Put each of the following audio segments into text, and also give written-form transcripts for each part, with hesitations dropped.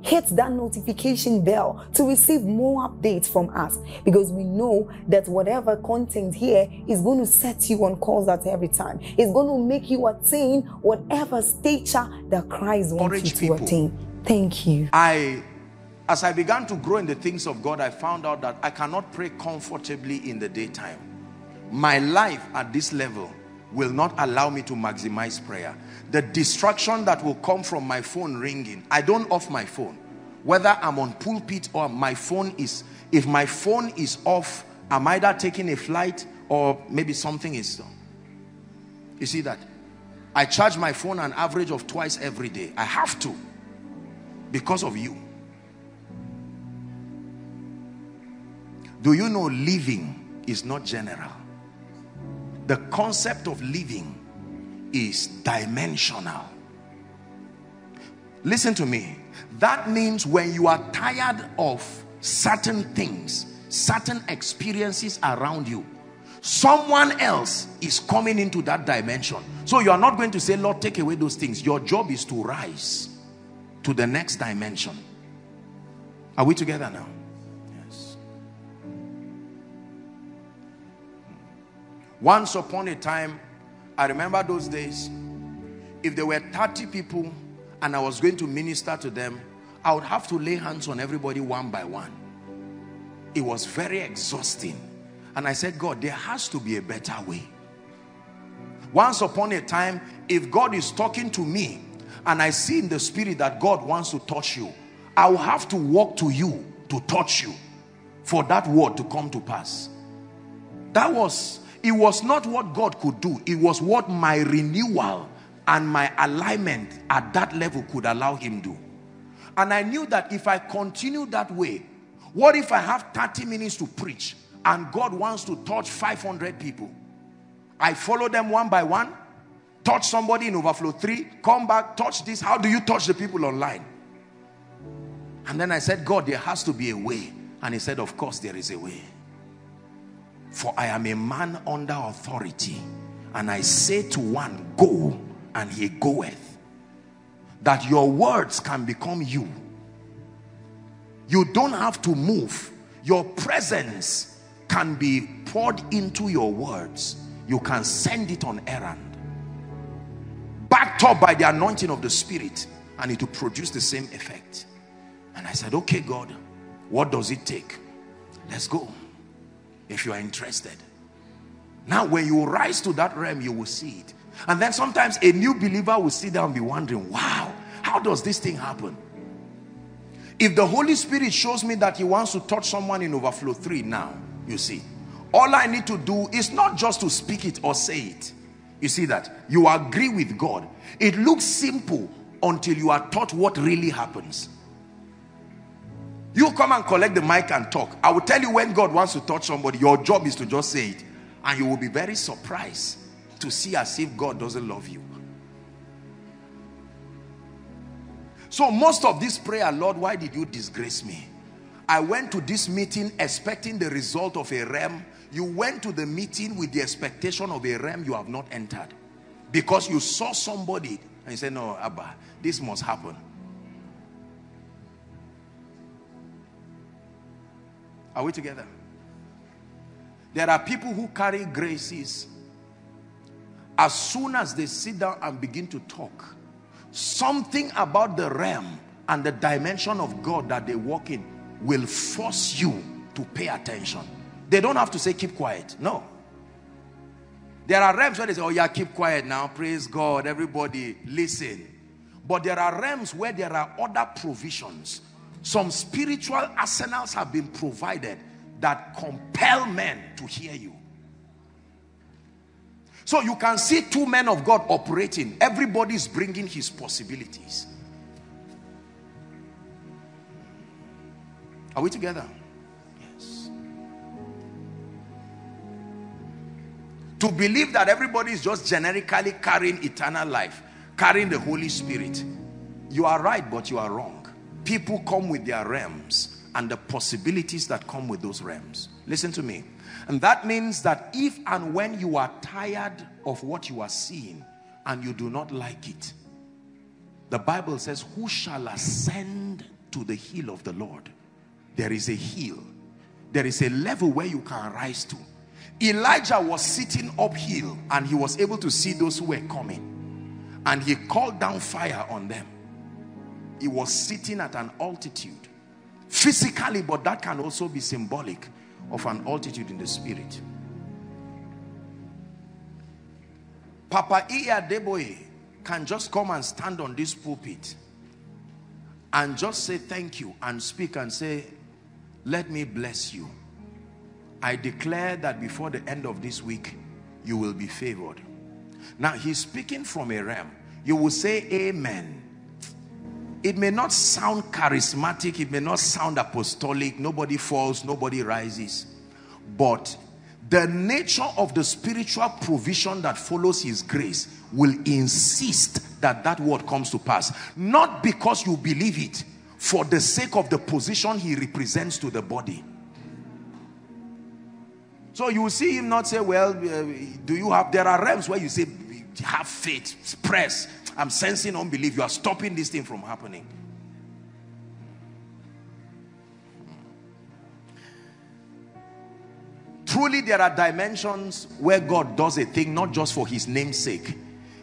Hit that notification bell to receive more updates from us, because we know that whatever content here is going to set you on course at every time. It's going to make you attain whatever stature that Christ wants you to attain. Thank you. As I began to grow in the things of God, I found out that I cannot pray comfortably in the daytime. My life at this level will not allow me to maximize prayer. The distraction that will come from my phone ringing, I don't off my phone. Whether I'm on pulpit or my phone is, if my phone is off, I'm either taking a flight or maybe something is done. You see that? I charge my phone an average of twice every day. I have to, because of you. Do you know living is not general? The concept of living is dimensional. Listen to me. That means when you are tired of certain things, certain experiences around you, someone else is coming into that dimension. So you are not going to say, Lord, take away those things. Your job is to rise to the next dimension. Are we together now? Once upon a time, I remember those days, if there were 30 people and I was going to minister to them, I would have to lay hands on everybody one by one. It was very exhausting. And I said, God, there has to be a better way. Once upon a time, if God is talking to me and I see in the spirit that God wants to touch you, I will have to walk to you to touch you for that word to come to pass. It was not what God could do. It was what my renewal and my alignment at that level could allow him do. And I knew that if I continue that way, what if I have 30 minutes to preach and God wants to touch 500 people? I follow them one by one, touch somebody in overflow 3, come back, touch this. How do you touch the people online? And then I said, God, there has to be a way. And he said, of course there is a way. For I am a man under authority, and I say to one, go, and he goeth. That your words can become you. You don't have to move. Your presence can be poured into your words. You can send it on errand, backed up by the anointing of the Spirit, and it will produce the same effect. And I said, okay, God, what does it take? Let's go. If you are interested. Now when you rise to that realm, you will see it. And then sometimes a new believer will sit down and be wondering, wow, how does this thing happen? If the Holy Spirit shows me that he wants to touch someone in overflow 3 now, you see, all I need to do is not just to speak it or say it. You see that? You agree with God. It looks simple until you are taught what really happens. You come and collect the mic and talk. I will tell you when God wants to touch somebody. Your job is to just say it. And you will be very surprised to see as if God doesn't love you. So most of this prayer, Lord, why did you disgrace me? I went to this meeting expecting the result of a realm. You went to the meeting with the expectation of a realm you have not entered. Because you saw somebody and you said, no, Abba, this must happen. Are we together? There are people who carry graces. As soon as they sit down and begin to talk, something about the realm and the dimension of God that they walk in will force you to pay attention. They don't have to say keep quiet. No. There are realms where they say, oh yeah, keep quiet now, praise God, everybody listen. But there are realms where there are other provisions. Some spiritual arsenals have been provided that compel men to hear you. So you can see two men of God operating. Everybody's bringing his possibilities. Are we together? Yes. To believe that everybody is just generically carrying eternal life, carrying the Holy Spirit. You are right, but you are wrong. People come with their realms and the possibilities that come with those realms. Listen to me. And that means that if and when you are tired of what you are seeing and you do not like it, the Bible says, who shall ascend to the hill of the Lord? There is a hill. There is a level where you can rise to. Elijah was sitting uphill and he was able to see those who were coming. And he called down fire on them. He was sitting at an altitude. Physically, but that can also be symbolic of an altitude in the spirit. Papa Iyadeboe can just come and stand on this pulpit and just say thank you and speak and say, let me bless you. I declare that before the end of this week, you will be favored. Now, he's speaking from a realm. You will say amen. It may not sound charismatic. It may not sound apostolic. Nobody falls. Nobody rises. But the nature of the spiritual provision that follows his grace will insist that that word comes to pass. Not because you believe it, for the sake of the position he represents to the body. So you will see him not say, well, do you have... There are realms where you say, have faith, press. I'm sensing unbelief. You are stopping this thing from happening. Truly, there are dimensions where God does a thing not just for his name's sake.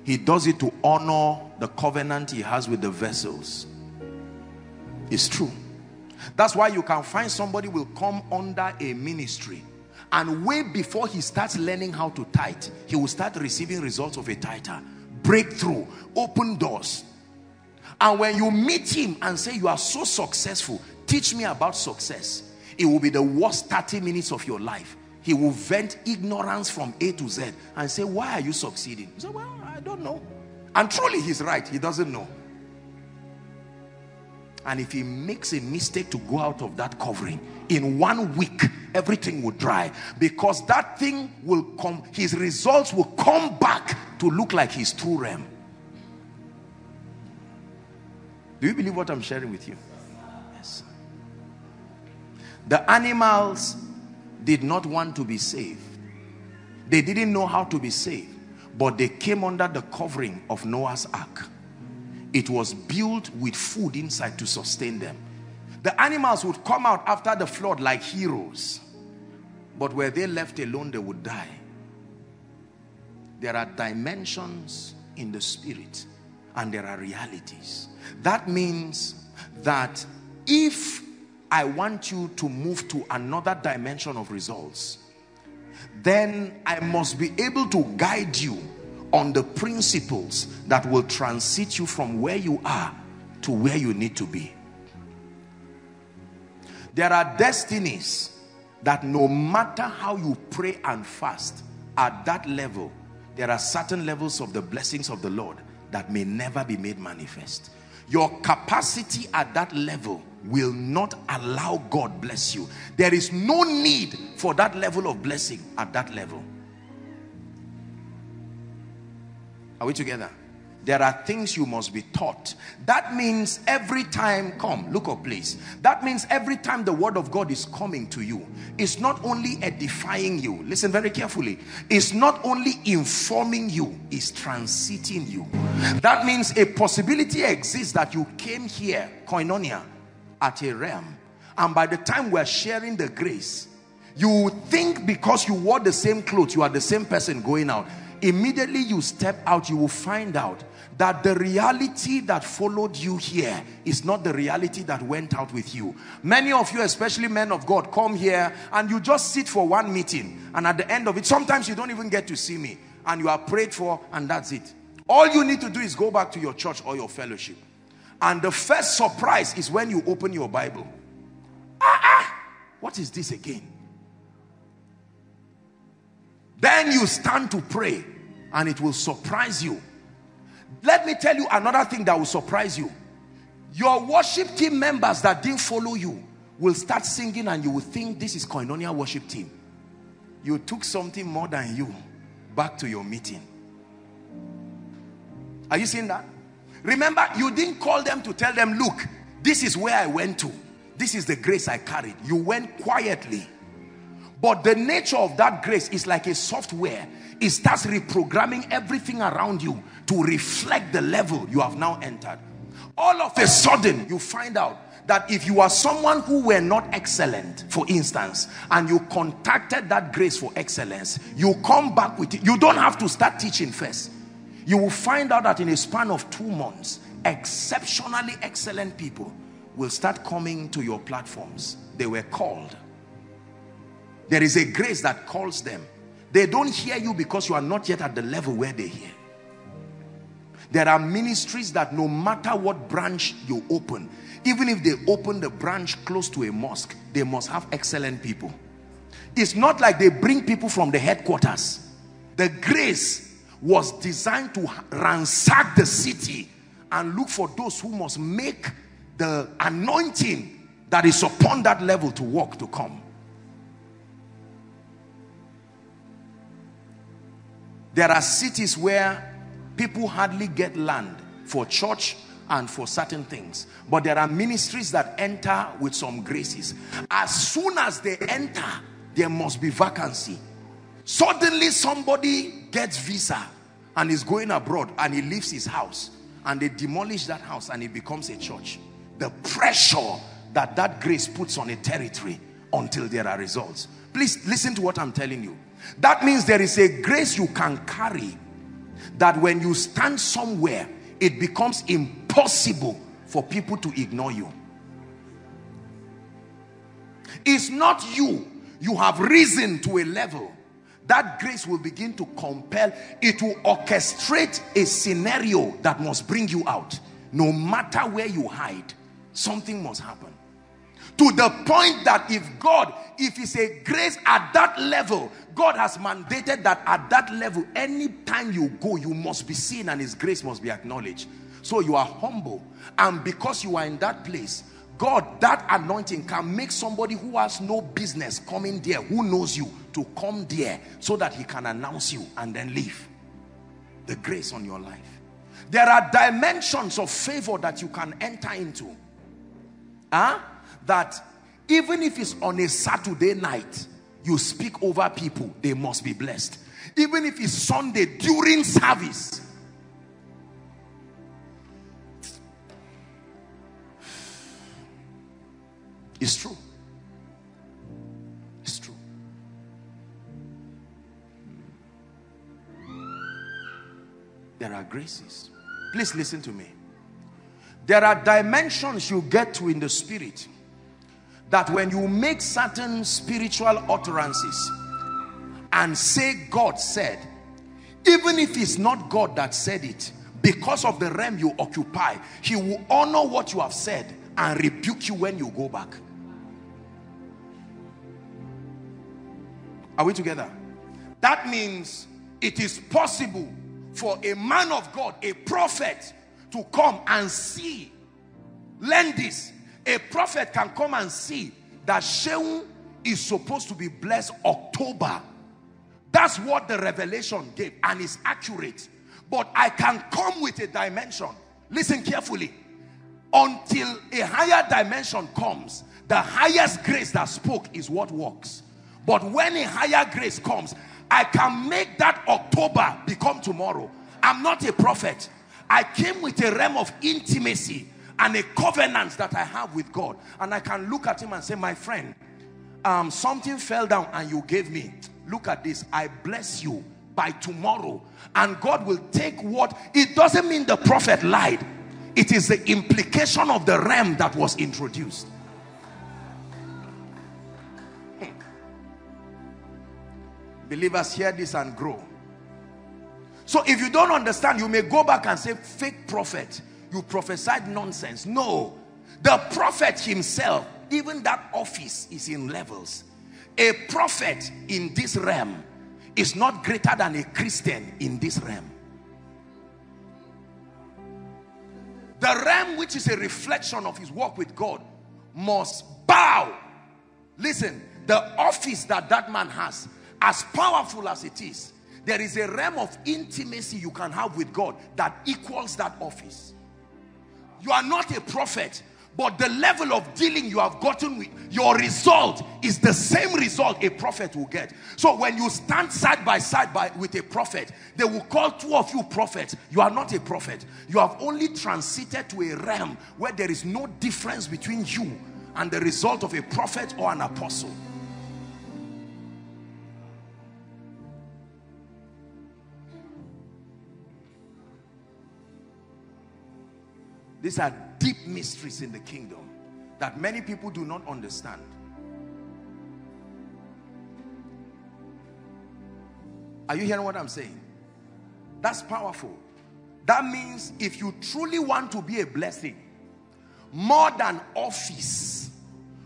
He does it to honor the covenant he has with the vessels. It's true. That's why you can find somebody will come under a ministry and way before he starts learning how to tithe, he will start receiving results of a tither. Breakthrough, open doors. And when you meet him and say, you are so successful, teach me about success, it will be the worst 30 minutes of your life. He will vent ignorance from A to Z and say, why are you succeeding? You say, well, I don't know. And truly he's right, he doesn't know. And if he makes a mistake to go out of that covering, in 1 week, everything will dry. Because that thing will come, his results will come back to look like his true realm. Do you believe what I'm sharing with you? Yes. The animals did not want to be saved. They didn't know how to be saved. But they came under the covering of Noah's ark. It was built with food inside to sustain them. The animals would come out after the flood like heroes. But were they left alone, they would die. There are dimensions in the spirit and there are realities. That means that if I want you to move to another dimension of results, then I must be able to guide you on the principles that will transit you from where you are to where you need to be. There are destinies that no matter how you pray and fast, at that level, there are certain levels of the blessings of the Lord that may never be made manifest. Your capacity at that level will not allow God bless you. There is no need for that level of blessing at that level. Are we together? There are things you must be taught. That means every time, come, look up please. That means every time the word of God is coming to you, it's not only edifying you, listen very carefully, it's not only informing you, it's transiting you. That means a possibility exists that you came here, Koinonia, at a realm. And by the time we're sharing the grace, you think because you wore the same clothes, you are the same person going out. immediately you step out, you will find out that the reality that followed you here is not the reality that went out with you. Many of you, especially men of God, come here and you just sit for one meeting, and at the end of it, sometimes you don't even get to see me, and you are prayed for, and that's it. All you need to do is go back to your church or your fellowship. And the first surprise is when you open your Bible. What is this again? Then you stand to pray and it will surprise you. Let me tell you another thing that will surprise you. Your worship team members that didn't follow you will start singing and you will think this is Koinonia worship team. You took something more than you back to your meeting. Are you seeing that? Remember, you didn't call them to tell them, look, this is where I went to. This is the grace I carried. You went quietly. But the nature of that grace is like a software. It starts reprogramming everything around you to reflect the level you have now entered. All of a sudden, you find out that if you are someone who were not excellent, for instance, and you contacted that grace for excellence, you come back with it. You don't have to start teaching first. You will find out that in a span of 2 months, exceptionally excellent people will start coming to your platforms. They were called. There is a grace that calls them. They don't hear you because you are not yet at the level where they hear. There are ministries that no matter what branch you open, even if they open the branch close to a mosque, they must have excellent people. It's not like they bring people from the headquarters. The grace was designed to ransack the city and look for those who must make the anointing that is upon that level to walk, to come. There are cities where people hardly get land for church and for certain things. But there are ministries that enter with some graces. As soon as they enter, there must be vacancy. Suddenly somebody gets visa and is going abroad and he leaves his house. And they demolish that house and it becomes a church. The pressure that that grace puts on a territory until there are results. Please listen to what I'm telling you. That means there is a grace you can carry that when you stand somewhere, it becomes impossible for people to ignore you. It's not you. You have risen to a level. That grace will begin to compel. It will orchestrate a scenario that must bring you out. No matter where you hide, something must happen. To the point that if it's a grace at that level, God has mandated that at that level, anytime you go, you must be seen and His grace must be acknowledged. So you are humble. And because you are in that place, God, that anointing can make somebody who has no business coming there, who knows you, to come there so that he can announce you and then leave. The grace on your life. There are dimensions of favor that you can enter into. That even if it's on a Saturday night, you speak over people, they must be blessed. Even if it's Sunday during service. It's true. It's true. There are graces. Please listen to me. There are dimensions you get to in the spirit that when you make certain spiritual utterances and say God said, even if it's not God that said it, because of the realm you occupy, He will honor what you have said and rebuke you when you go back. Are we together? That means it is possible for a man of God, a prophet, to come and see. Learn this. A prophet can come and see that Shehu is supposed to be blessed October. That's what the revelation gave, and it's accurate. But I can come with a dimension. Listen carefully. Until a higher dimension comes, the highest grace that spoke is what works. But when a higher grace comes, I can make that October become tomorrow. I'm not a prophet. I came with a realm of intimacy and a covenant that I have with God. And I can look at Him and say, my friend, something fell down and you gave me. Look at this. I bless you by tomorrow, and God will take what... It doesn't mean the prophet lied. It is the implication of the ram that was introduced. Believers, hear this and grow. So if you don't understand, you may go back and say, fake prophet, you prophesied nonsense. No, the prophet himself, even that office is in levels. A prophet in this realm is not greater than a Christian in this realm. The realm which is a reflection of his walk with God must bow. Listen, the office that man has, as powerful as it is, there is a realm of intimacy you can have with God that equals that office. You are not a prophet, but the level of dealing you have gotten with, your result is the same result a prophet will get. So when you stand side by side with a prophet, they will call two of you prophets. You are not a prophet. You have only transited to a realm where there is no difference between you and the result of a prophet or an apostle. These are deep mysteries in the kingdom that many people do not understand. Are you hearing what I'm saying? That's powerful. That means if you truly want to be a blessing, more than office,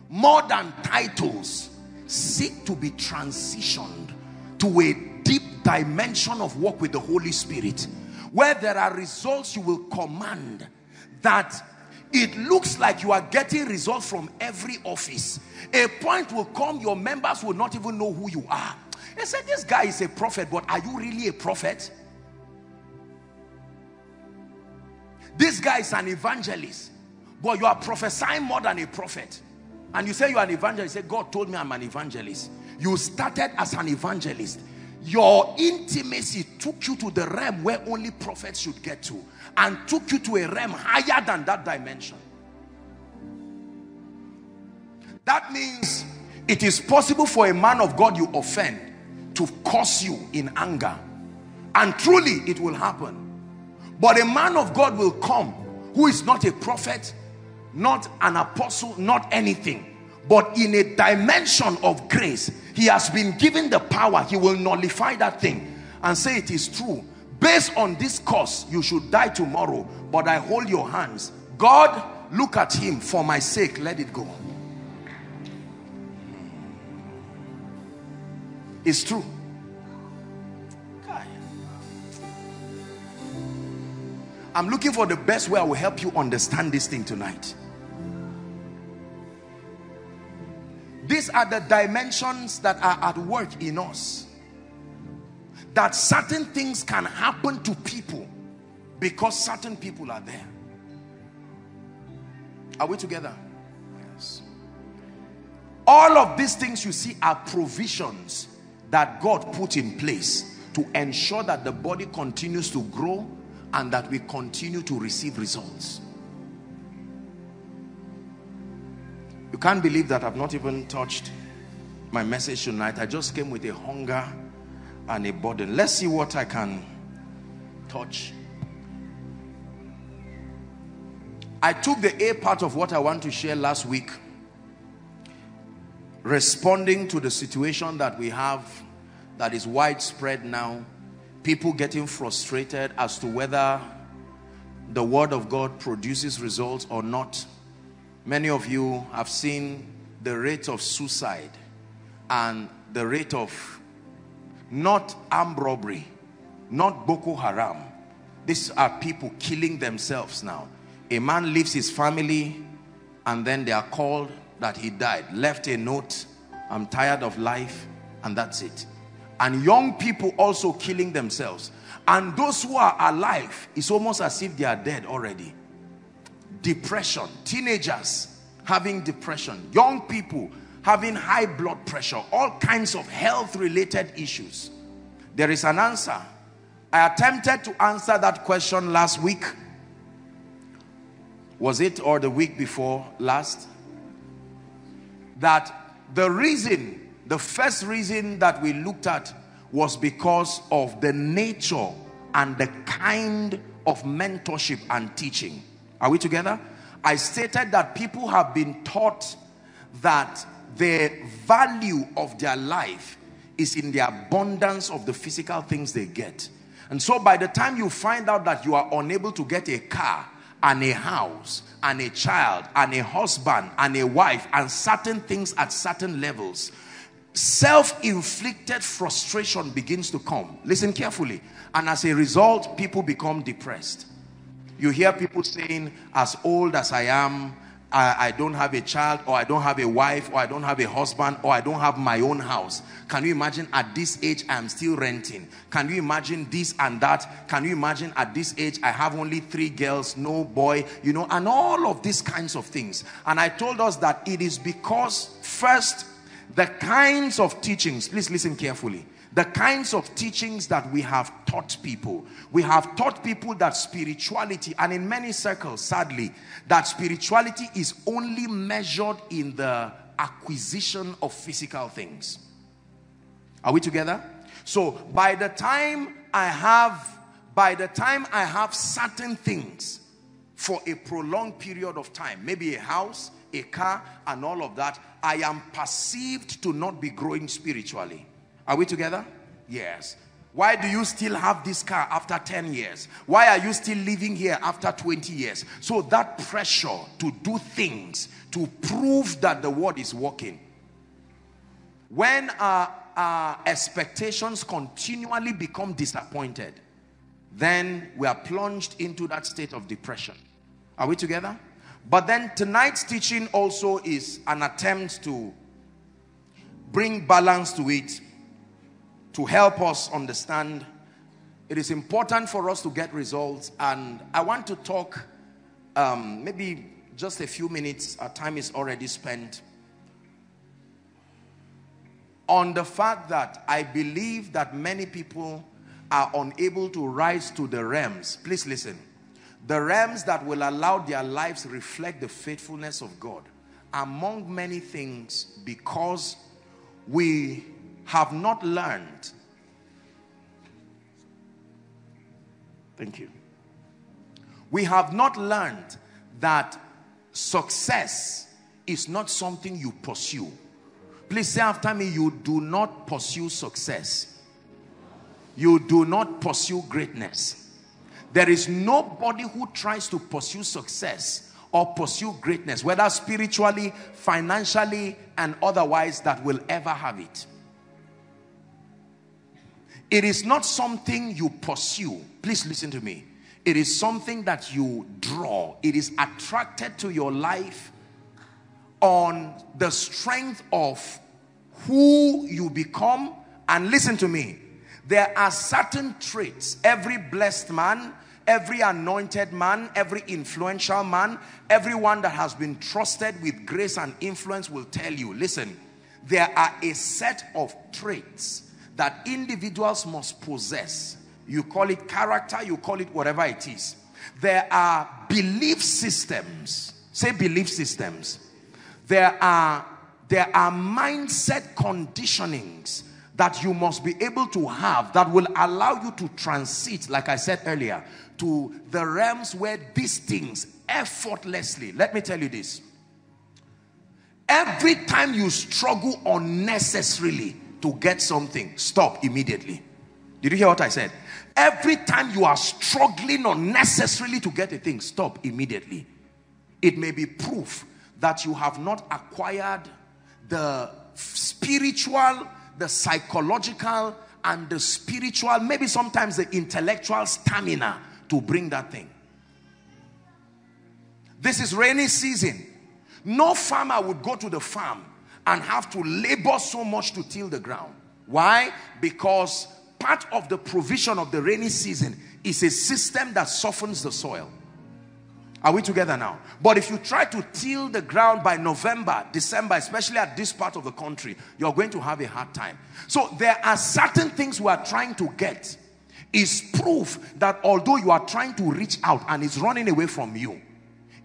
more than titles, seek to be transitioned to a deep dimension of work with the Holy Spirit, where there are results you will command that it looks like you are getting results from every office. A point will come, your members will not even know who you are. They said, this guy is a prophet, but are you really a prophet? This guy is an evangelist, but you are prophesying more than a prophet. And you say you are an evangelist. You say, God told me I'm an evangelist. You started as an evangelist. Your intimacy took you to the realm where only prophets should get to, and took you to a realm higher than that dimension. That means it is possible for a man of God you offend to curse you in anger, and truly it will happen. But a man of God will come who is not a prophet, not an apostle, not anything, but in a dimension of grace, he has been given the power. He will nullify that thing and say it is true. Based on this curse, you should die tomorrow, but I hold your hands. God, look at him. For my sake, let it go. It's true. God. I'm looking for the best way I will help you understand this thing tonight. These are the dimensions that are at work in us. That certain things can happen to people because certain people are there. Are we together? Yes. All of these things you see are provisions that God put in place to ensure that the body continues to grow and that we continue to receive results. You can't believe that I've not even touched my message tonight. I just came with a hunger and a burden. Let's see what I can touch. I took the A part of what I want to share last week, responding to the situation that we have that is widespread now. People getting frustrated as to whether the word of God produces results or not. Many of you have seen the rate of suicide and the rate of not armed robbery, not Boko Haram. These are people killing themselves now. A man leaves his family and then they are called that he died. Left a note, I'm tired of life, and that's it. And young people also killing themselves. And those who are alive, it's almost as if they are dead already. Depression, teenagers having depression, young people having high blood pressure, all kinds of health related issues. There is an answer. I attempted to answer that question last week. Was it or the week before last? That the reason, the first reason that we looked at was because of the nature and the kind of mentorship and teaching. Are we together? I stated that people have been taught that the value of their life is in the abundance of the physical things they get. And so by the time you find out that you are unable to get a car and a house and a child and a husband and a wife and certain things at certain levels, self-inflicted frustration begins to come. Listen carefully. And as a result, people become depressed. You hear people saying, as old as I am, I don't have a child, or I don't have a wife, or I don't have a husband, or I don't have my own house. Can you imagine at this age I'm still renting? Can you imagine this and that? Can you imagine at this age I have only 3 girls, no boy, you know, and all of these kinds of things. And I told us that it is because, first, the kinds of teachings, please listen carefully, the kinds of teachings that we have taught people. We have taught people that spirituality, and in many circles, sadly, that spirituality is only measured in the acquisition of physical things. Are we together? So by the time I have certain things for a prolonged period of time, maybe a house, a car, and all of that, I am perceived to not be growing spiritually. Are we together? Yes. Why do you still have this car after 10 years? Why are you still living here after 20 years? So that pressure to do things, to prove that the word is working. When our expectations continually become disappointed, then we are plunged into that state of depression. Are we together? But then tonight's teaching also is an attempt to bring balance to it, to help us understand. It is important for us to get results, and I want to talk maybe just a few minutes, our time is already spent, on the fact that I believe that many people are unable to rise to the realms. Please listen. The realms that will allow their lives reflect the faithfulness of God, among many things, because we have not learned. Thank you. We have not learned that success is not something you pursue. Please say after me, you do not pursue success. You do not pursue greatness. There is nobody who tries to pursue success or pursue greatness, whether spiritually, financially, and otherwise, that will ever have it. It is not something you pursue. Please listen to me. It is something that you draw. It is attracted to your life on the strength of who you become. And listen to me. There are certain traits. Every blessed man, every anointed man, every influential man, everyone that has been trusted with grace and influence will tell you, listen, there are a set of traits that individuals must possess. You call it character, you call it whatever it is. There are belief systems. Say belief systems. There are mindset conditionings that you must be able to have that will allow you to transit, like I said earlier, to the realms where these things effortlessly. Let me tell you this. Every time you struggle unnecessarily to get something, stop immediately. Did you hear what I said? Every time you are struggling unnecessarily to get a thing, stop immediately. It may be proof that you have not acquired the spiritual, the psychological, and the spiritual, maybe sometimes the intellectual stamina to bring that thing. This is rainy season. No farmer would go to the farm and have to labor so much to till the ground. Why? Because part of the provision of the rainy season is a system that softens the soil. Are we together now? But if you try to till the ground by November, December, especially at this part of the country, you're going to have a hard time. So there are certain things we are trying to get. It's proof that although you are trying to reach out and it's running away from you,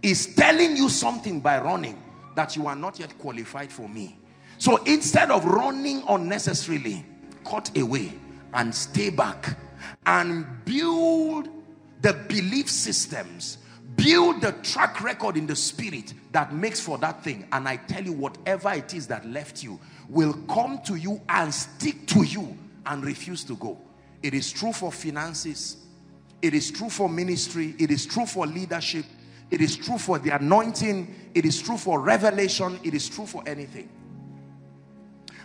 it's telling you something by running, that you are not yet qualified for me. So instead of running unnecessarily, cut away and stay back and build the belief systems, build the track record in the spirit that makes for that thing. And I tell you, whatever it is that left you will come to you and stick to you and refuse to go. It is true for finances, it is true for ministry, it is true for leadership, it is true for the anointing, it is true for revelation, it is true for anything.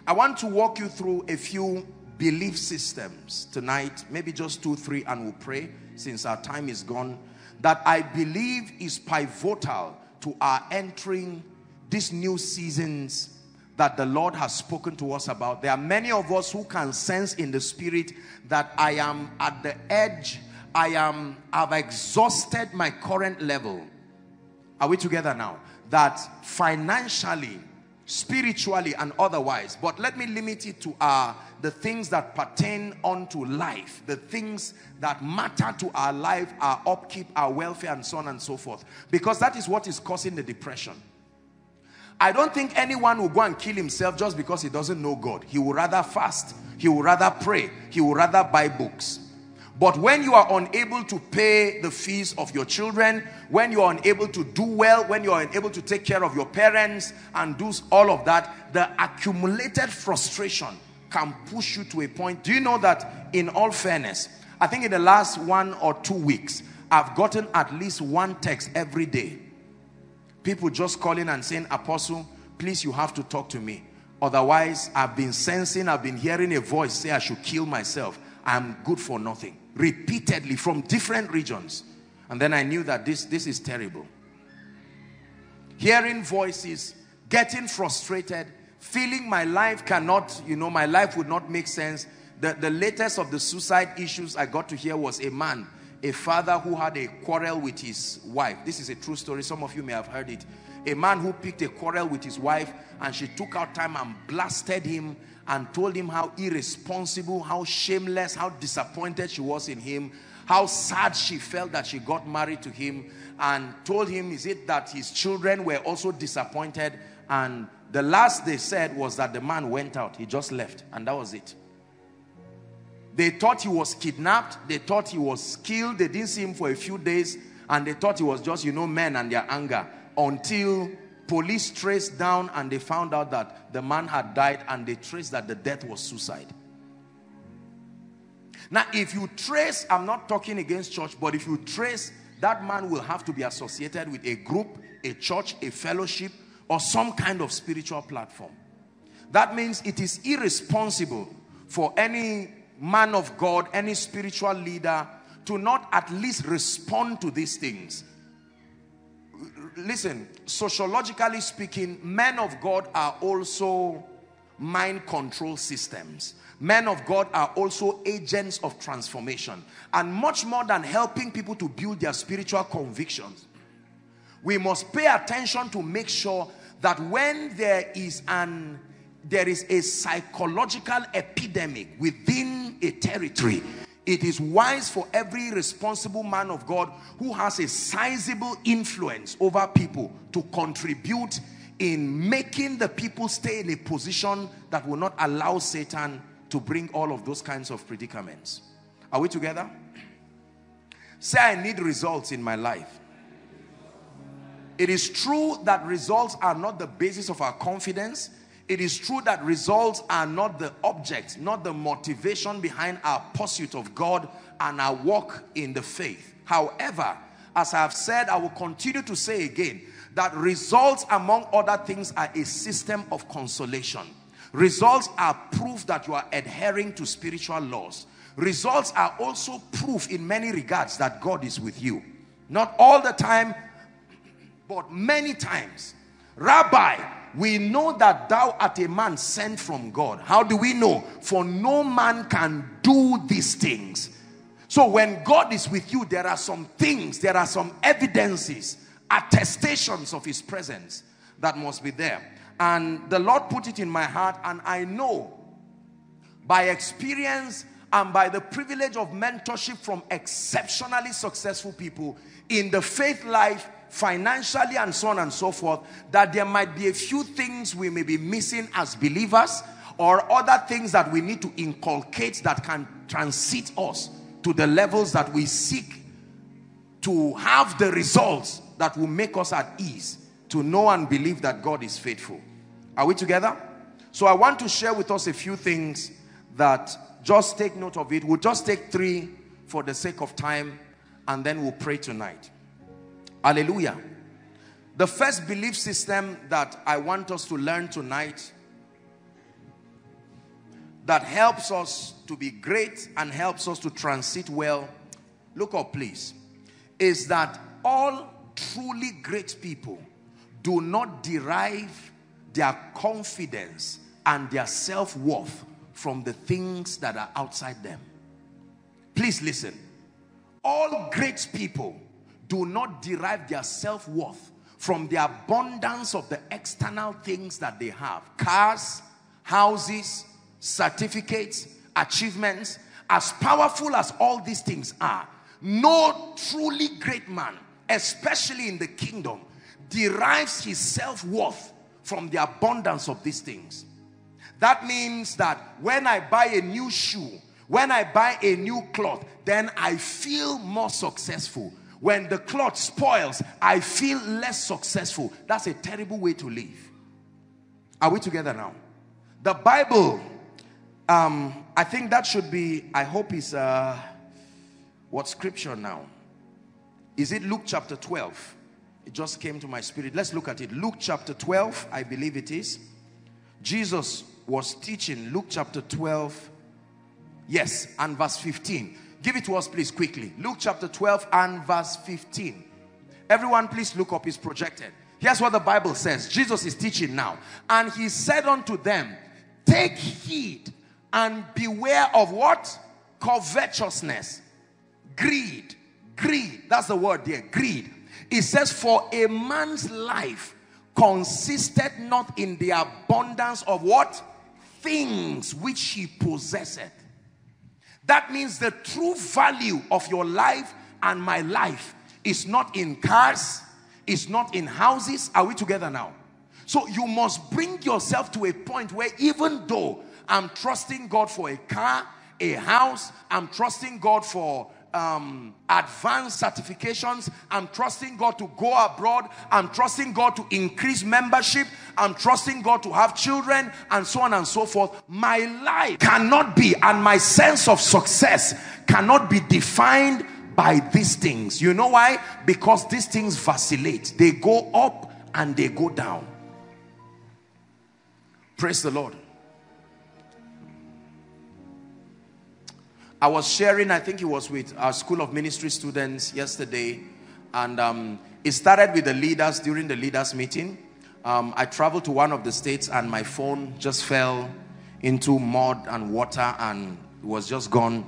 I want to walk you through a few belief systems tonight, maybe just 2-3, and we'll pray since our time is gone, that I believe is pivotal to our entering these new seasons that the Lord has spoken to us about. There are many of us who can sense in the spirit that I am at the edge, I've exhausted my current level. Are we together now? That financially, spiritually, and otherwise. But let me limit it to the things that pertain unto life. The things that matter to our life, our upkeep, our welfare, and so on and so forth. Because that is what is causing the depression. I don't think anyone will go and kill himself just because he doesn't know God. He will rather fast. He will rather pray. He will rather buy books. But when you are unable to pay the fees of your children, when you are unable to do well, when you are unable to take care of your parents and do all of that, the accumulated frustration can push you to a point. Do you know that, in all fairness, I think in the last 1 or 2 weeks, I've gotten at least one text every day. People just calling and saying, Apostle, please, you have to talk to me. Otherwise, I've been sensing, I've been hearing a voice say I should kill myself. I'm good for nothing. Repeatedly, from different regions. And then I knew that this is terrible. Hearing voices, getting frustrated, feeling my life cannot, you know, my life would not make sense. The latest of the suicide issues I got to hear was a man, a father who had a quarrel with his wife. This is a true story. Some of you may have heard it. A man who picked a quarrel with his wife, and she took out time and blasted him and told him how irresponsible, how shameless, how disappointed she was in him, how sad she felt that she got married to him, and told him, is it that his children were also disappointed? And the last they said was that the man went out. He just left, and that was it. They thought he was kidnapped. They thought he was killed. They didn't see him for a few days, and they thought he was just, you know, men and their anger, until police traced down and they found out that the man had died, and they traced that the death was suicide. Now, if you trace, I'm not talking against church, but if you trace, that man will have to be associated with a group, a church, a fellowship, or some kind of spiritual platform. That means it is irresponsible for any man of God, any spiritual leader, to not at least respond to these things. Listen, sociologically speaking, men of God are also mind control systems. Men of God are also agents of transformation. And much more than helping people to build their spiritual convictions, we must pay attention to make sure that when there is a psychological epidemic within a territory, it is wise for every responsible man of God who has a sizable influence over people to contribute in making the people stay in a position that will not allow Satan to bring all of those kinds of predicaments. Are we together? Say, I need results in my life. It is true that results are not the basis of our confidence. It is true that results are not the object, not the motivation behind our pursuit of God and our walk in the faith. However, as I have said, I will continue to say again that results, among other things, are a system of consolation. Results are proof that you are adhering to spiritual laws. Results are also proof in many regards that God is with you. Not all the time, but many times. Rabbi, we know that thou art a man sent from God. How do we know? For no man can do these things. So when God is with you, there are some things, there are some evidences, attestations of his presence that must be there. And the Lord put it in my heart, and I know by experience and by the privilege of mentorship from exceptionally successful people in the faith life, financially, and so on and so forth, that there might be a few things we may be missing as believers, or other things that we need to inculcate that can transit us to the levels that we seek to have the results that will make us at ease to know and believe that God is faithful. Are we together? So I want to share with us a few things that, just take note of it. We'll just take 3 for the sake of time, and then we'll pray tonight. Hallelujah. The first belief system that I want us to learn tonight that helps us to be great and helps us to transit well, look up please, is that all truly great people do not derive their confidence and their self-worth from the things that are outside them. Please listen. All great people do not derive their self-worth from the abundance of the external things that they have. Cars, houses, certificates, achievements. As powerful as all these things are, no truly great man, especially in the kingdom, derives his self-worth from the abundance of these things. That means that when I buy a new shoe, when I buy a new cloth, then I feel more successful. When the cloth spoils, I feel less successful. That's a terrible way to live. Are we together now? The Bible, I think that should be, I hope is, what scripture now? Is it Luke chapter 12? It just came to my spirit. Let's look at it. Luke chapter 12, I believe it is. Jesus was teaching, Luke chapter 12, yes, and verse 15. Give it to us, please, quickly. Luke chapter 12 and verse 15. Everyone, please look up. It's projected. Here's what the Bible says. Jesus is teaching now. And he said unto them, take heed and beware of what? Covetousness. Greed. Greed. That's the word there. Greed. It says, for a man's life consisted not in the abundance of what? Things which he possesseth. That means the true value of your life and my life is not in cars, is not in houses. Are we together now? So you must bring yourself to a point where, even though I'm trusting God for a car, a house, I'm trusting God for advanced certifications, I'm trusting God to go abroad, I'm trusting God to increase membership, I'm trusting God to have children, and so on and so forth, my life cannot be, and my sense of success cannot be, defined by these things. You know why? Because these things vacillate. They go up and they go down. Praise the Lord. I was sharing, I think it was with our School of Ministry students yesterday, and it started with the leaders during the leaders meeting. I traveled to one of the states and my phone just fell into mud and water and it was just gone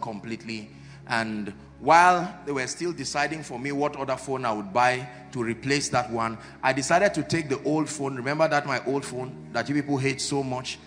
completely. And while they were still deciding for me what other phone I would buy to replace that one, I decided to take the old phone. Remember that my old phone that you people hate so much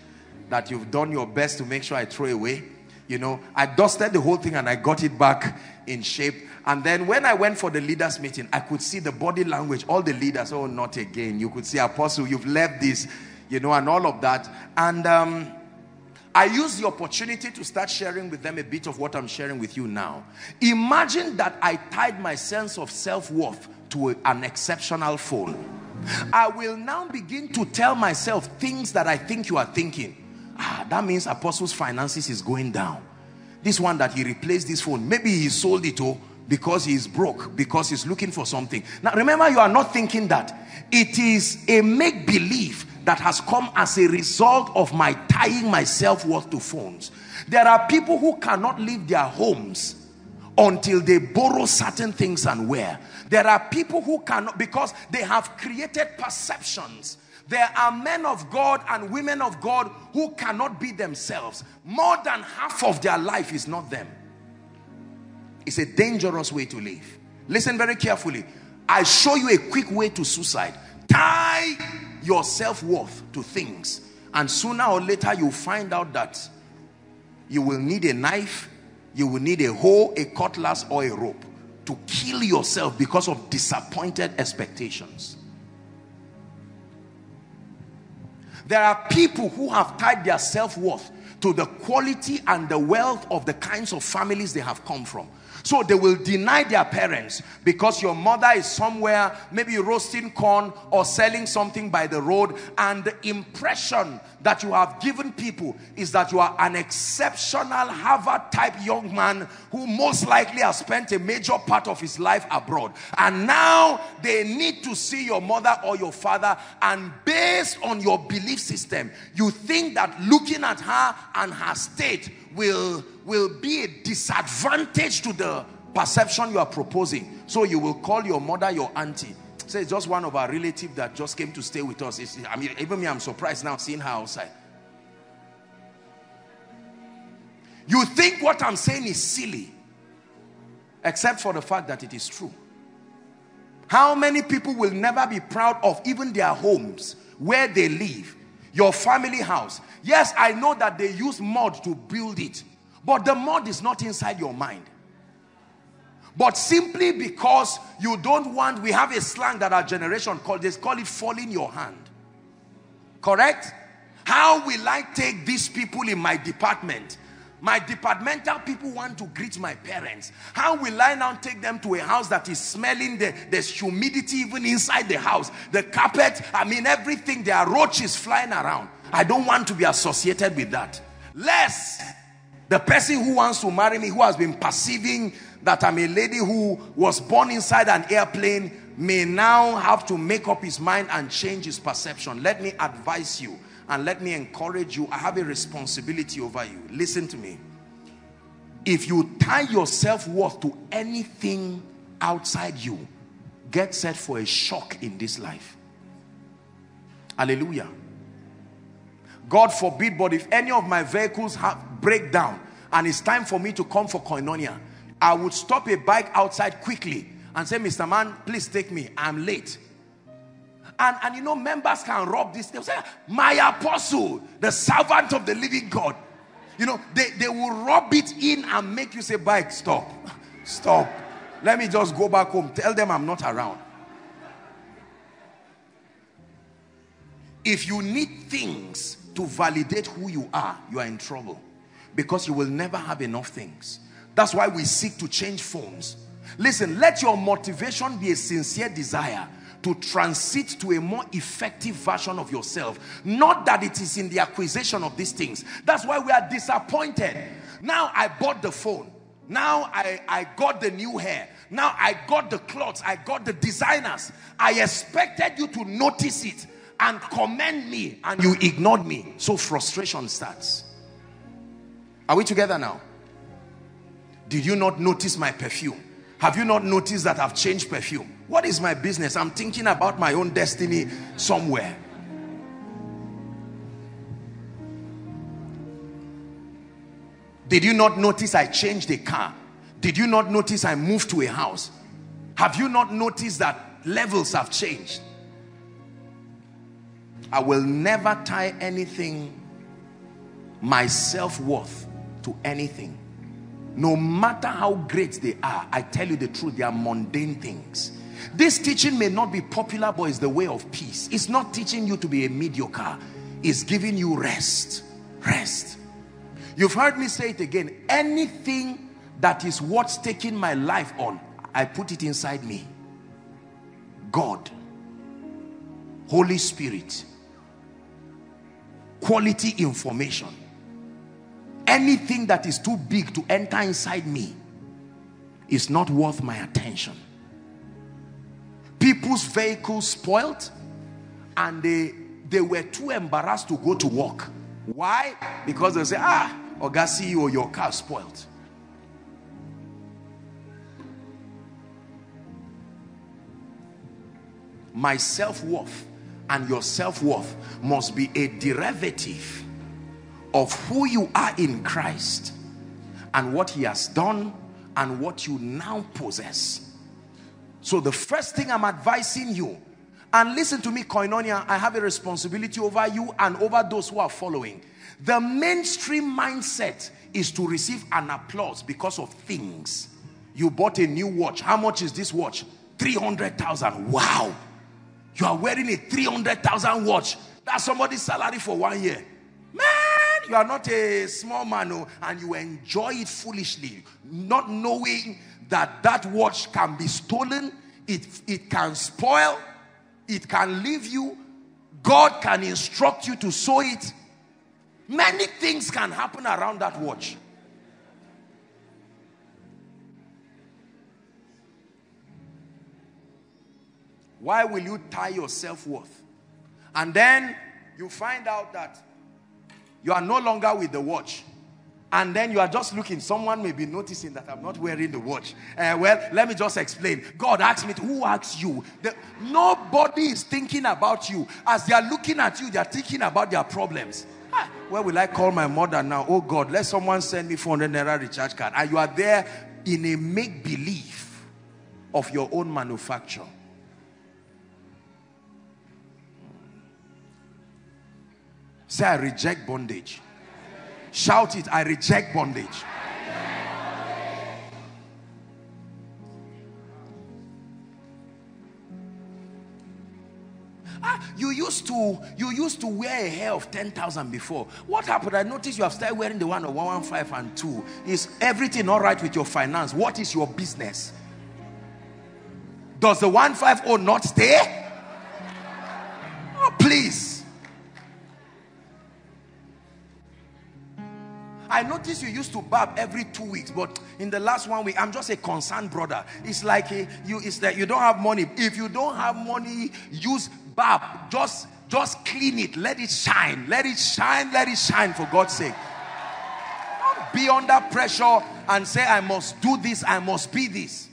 that you've done your best to make sure I throw away? You know, I dusted the whole thing and I got it back in shape. And then when I went for the leaders meeting, I could see the body language. All the leaders, oh, not again. You could see, Apostle, you've left this, you know, and all of that. And I used the opportunity to start sharing with them a bit of what I'm sharing with you now. Imagine that I tied my sense of self-worth to an exceptional phone. I will now begin to tell myself things that I think you are thinking. Ah, that means Apostle's finances is going down. This one that he replaced this phone, maybe he sold it all because he's broke, because he's looking for something. Now remember, you are not thinking that. It is a make-believe that has come as a result of my tying my self-worth to phones. There are people who cannot leave their homes until they borrow certain things and wear. There are people who cannot, because they have created perceptions. There are men of God and women of God who cannot be themselves. More than half of their life is not them. It's a dangerous way to live. Listen very carefully. I show you a quick way to suicide. Tie your self-worth to things. And sooner or later you find out that you will need a knife, you will need a hoe, a cutlass, or a rope to kill yourself because of disappointed expectations. There are people who have tied their self-worth to the quality and the wealth of the kinds of families they have come from. So they will deny their parents because your mother is somewhere, maybe roasting corn or selling something by the road, and the impression that you have given people is that you are an exceptional Harvard-type young man who most likely has spent a major part of his life abroad. And now they need to see your mother or your father, and based on your belief system, you think that looking at her and her state will be a disadvantage to the perception you are proposing. So you will call your mother your auntie. Say, it's just one of our relatives that just came to stay with us. I mean, even me, I'm surprised now seeing her outside. You think what I'm saying is silly, except for the fact that it is true. How many people will never be proud of even their homes, where they live, your family house? Yes, I know that they use mud to build it, but the mud is not inside your mind. But simply because you don't want, we have a slang that our generation called, they call it fall in your hand. Correct? How will I take these people in my department? My departmental people want to greet my parents. How will I now take them to a house that is smelling? There's humidity even inside the house. The carpet, I mean everything, there are roaches flying around. I don't want to be associated with that. Less the person who wants to marry me, who has been perceiving that I'm a lady who was born inside an airplane, may now have to make up his mind and change his perception. Let me advise you and let me encourage you. I have a responsibility over you. Listen to me. If you tie your self-worth to anything outside you, get set for a shock in this life. Hallelujah. God forbid, but if any of my vehicles break down and it's time for me to come for Koinonia, I would stop a bike outside quickly and say, Mr. Man, please take me. I'm late. And you know, members can rob this. They'll say, my apostle, the servant of the living God. You know, they will rub it in and make you say, bike, stop. Stop. Let me just go back home. Tell them I'm not around. If you need things to validate who you are in trouble. Because you will never have enough things. That's why we seek to change forms. Listen, let your motivation be a sincere desire to transit to a more effective version of yourself. Not that it is in the acquisition of these things. That's why we are disappointed. Now I bought the phone. Now I got the new hair. Now I got the clothes. I got the designers. I expected you to notice it and commend me, and you ignored me. So frustration starts. Are we together now? Did you not notice my perfume? Have you not noticed that I've changed perfume? What is my business? I'm thinking about my own destiny somewhere. Did you not notice I changed a car? Did you not notice I moved to a house? Have you not noticed that levels have changed? I will never tie anything, my self-worth, to anything. No matter how great they are, I tell you the truth, they are mundane things. This teaching may not be popular, but it's the way of peace. It's not teaching you to be a mediocre. It's giving you rest. Rest. You've heard me say it again. Anything that is what's taking my life on, I put it inside me. God. Holy Spirit. Quality information. Anything that is too big to enter inside me is not worth my attention. People's vehicles spoiled, and they were too embarrassed to go to work. Why? Because they say, Oga CEO, your car spoiled. My self-worth and your self-worth must be a derivative of who you are in Christ and what he has done and what you now possess. So the first thing I'm advising you, and listen to me, Koinonia, I have a responsibility over you and over those who are following. The mainstream mindset is to receive an applause because of things. You bought a new watch. How much is this watch? 300,000. Wow. You are wearing a 300,000 watch. That's somebody's salary for 1 year. Man, you are not a small man, no, and you enjoy it foolishly, not knowing that that watch can be stolen, it can spoil, it can leave you, God can instruct you to sow it. Many things can happen around that watch. Why will you tie your self-worth? And then you find out that you are no longer with the watch. And then you are just looking. Someone may be noticing that I'm not wearing the watch. Well, let me just explain. God asked me to. Who asked you? Nobody is thinking about you. As they are looking at you, they are thinking about their problems. Ah, where will I call my mother now? Oh God, let someone send me 400 naira recharge card. And you are there in a make-believe of your own manufacture. Say, I reject bondage. Shout it, I reject bondage. Ah, you used to wear a hair of 10,000 before. What happened? I noticed you have started wearing the one of 115 and 2. Is everything all right with your finance? What is your business? Does the 150 not stay? Oh, please. I noticed you used to barb every 2 weeks, but in the last 1 week, I'm just a concerned brother. It's like you don't have money. If you don't have money, use barb. Just clean it. Let it shine. Let it shine. Let it shine for God's sake. Don't be under pressure and say, I must do this. I must be this.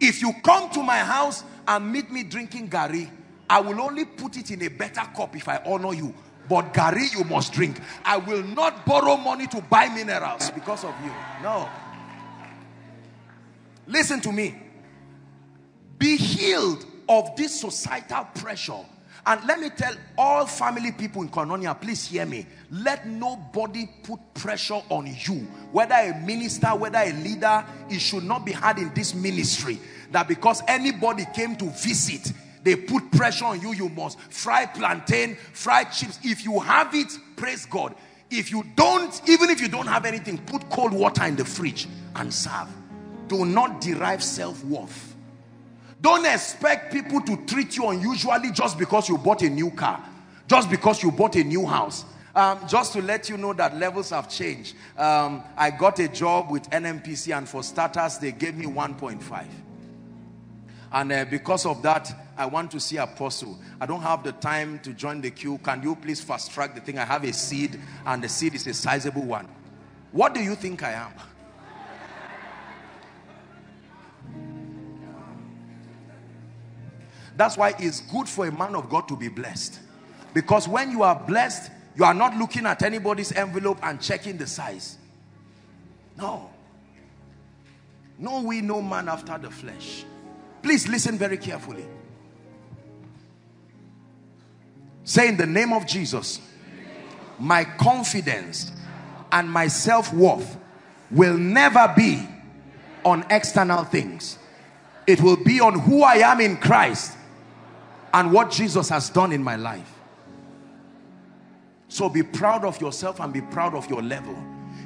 If you come to my house and meet me drinking garri, I will only put it in a better cup if I honor you. But garri, you must drink. I will not borrow money to buy minerals because of you. No. Listen to me. Be healed of this societal pressure. And let me tell all family people in Koinonia, please hear me. Let nobody put pressure on you. Whether a minister, whether a leader, it should not be had in this ministry. That because anybody came to visit, they put pressure on you, you must fry plantain, fry chips. If you have it, praise God. If you don't, even if you don't have anything, put cold water in the fridge and serve. Do not derive self-worth. Don't expect people to treat you unusually just because you bought a new car, just because you bought a new house. Just to let you know that levels have changed. I got a job with NMPC, and for starters, they gave me 1.5. And because of that, I want to see Apostle. I don't have the time to join the queue. Can you please fast track the thing? I have a seed, and the seed is a sizable one. What do you think I am? That's why it's good for a man of God to be blessed. Because when you are blessed, you are not looking at anybody's envelope and checking the size. No. No way, no man after the flesh. Please listen very carefully. Say, in the name of Jesus, my confidence and my self-worth will never be on external things. It will be on who I am in Christ and what Jesus has done in my life. So be proud of yourself and be proud of your level.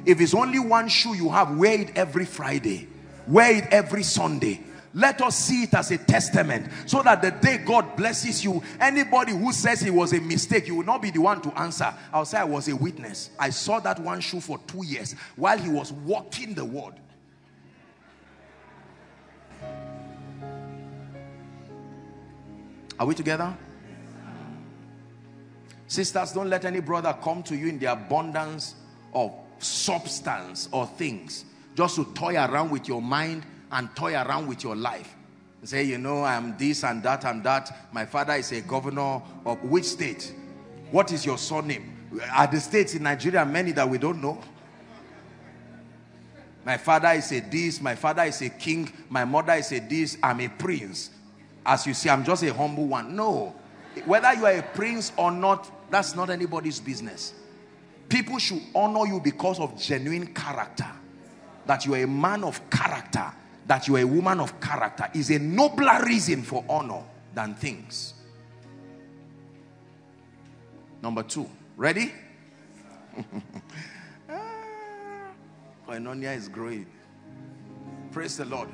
If it's only one shoe you have, wear it every Friday. Wear it every Sunday. Let us see it as a testament, so that the day God blesses you, anybody who says it was a mistake, you will not be the one to answer. I'll say, I was a witness. I saw that one shoe for 2 years while he was walking the word. Are we together? Sisters, don't let any brother come to you in the abundance of substance or things just to toy around with your mind and toy around with your life. Say, you know, I'm this and that and that. My father is a governor of which state? What is your surname? Are the states in Nigeria many that we don't know? My father is a this, my father is a king, my mother is a this, I'm a prince. As you see, I'm just a humble one. No. Whether you are a prince or not, that's not anybody's business. People should honor you because of genuine character. That you are a man of character, that you are a woman of character, is a nobler reason for honor than things. Number two. Ready? Koinonia is growing. Praise the Lord.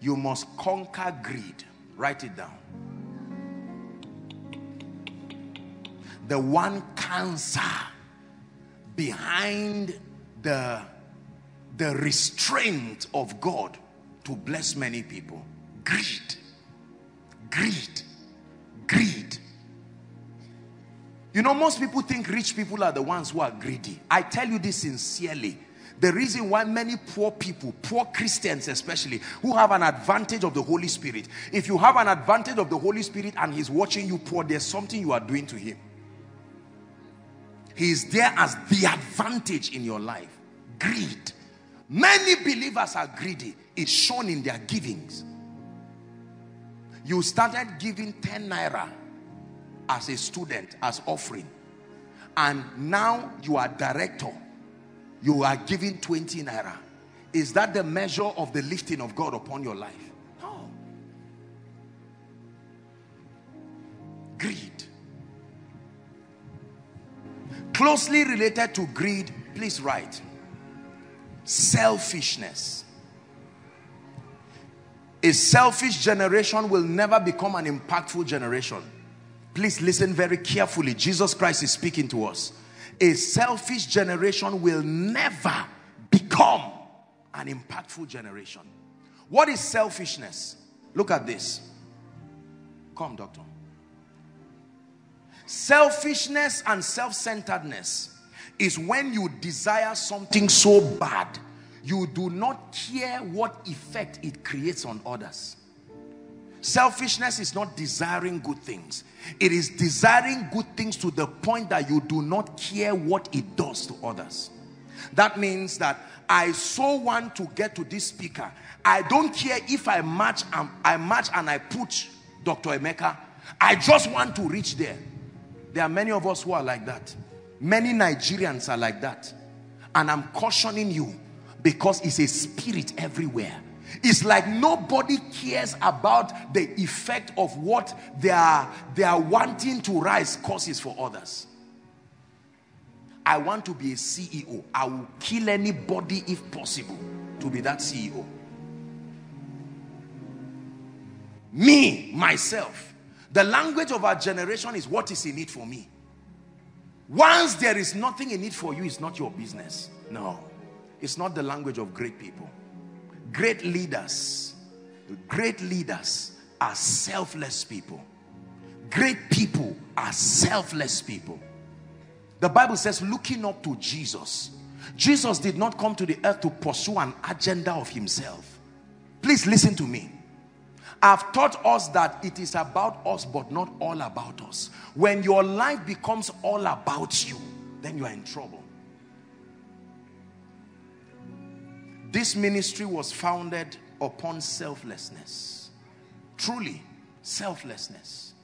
You must conquer greed. Write it down. The one cancer behind the restraint of God to bless many people. Greed. Greed. Greed. You know, most people think rich people are the ones who are greedy. I tell you this sincerely. The reason why many poor people, poor Christians especially, who have an advantage of the Holy Spirit. If you have an advantage of the Holy Spirit and he's watching you poor, there's something you are doing to him. He is there as the advantage in your life. Greed. Many believers are greedy. It's shown in their givings. You started giving 10 naira as a student, as offering. And now you are director. You are giving 20 naira. Is that the measure of the lifting of God upon your life? No. Greed. Closely related to greed, please write. Selfishness. A selfish generation will never become an impactful generation. Please listen very carefully. Jesus Christ is speaking to us. A selfish generation will never become an impactful generation. What is selfishness? Look at this. Come, doctor. Selfishness and self-centeredness is when you desire something so bad, you do not care what effect it creates on others. Selfishness is not desiring good things. It is desiring good things to the point that you do not care what it does to others. That means that I so want to get to this speaker. I don't care if I match and I put Dr. Emeka. I just want to reach there. There are many of us who are like that. Many Nigerians are like that. And I'm cautioning you because it's a spirit everywhere. It's like nobody cares about the effect of what they are wanting to rise causes for others. I want to be a CEO. I will kill anybody if possible to be that CEO. Me, myself. The language of our generation is what is in it for me. Once there is nothing in it for you, it's not your business. No, it's not the language of great people. Great leaders are selfless people. Great people are selfless people. The Bible says, looking up to Jesus. Jesus did not come to the earth to pursue an agenda of himself. Please listen to me. I've taught us that it is about us, but not all about us. When your life becomes all about you, then you are in trouble. This ministry was founded upon selflessness. Truly, selflessness.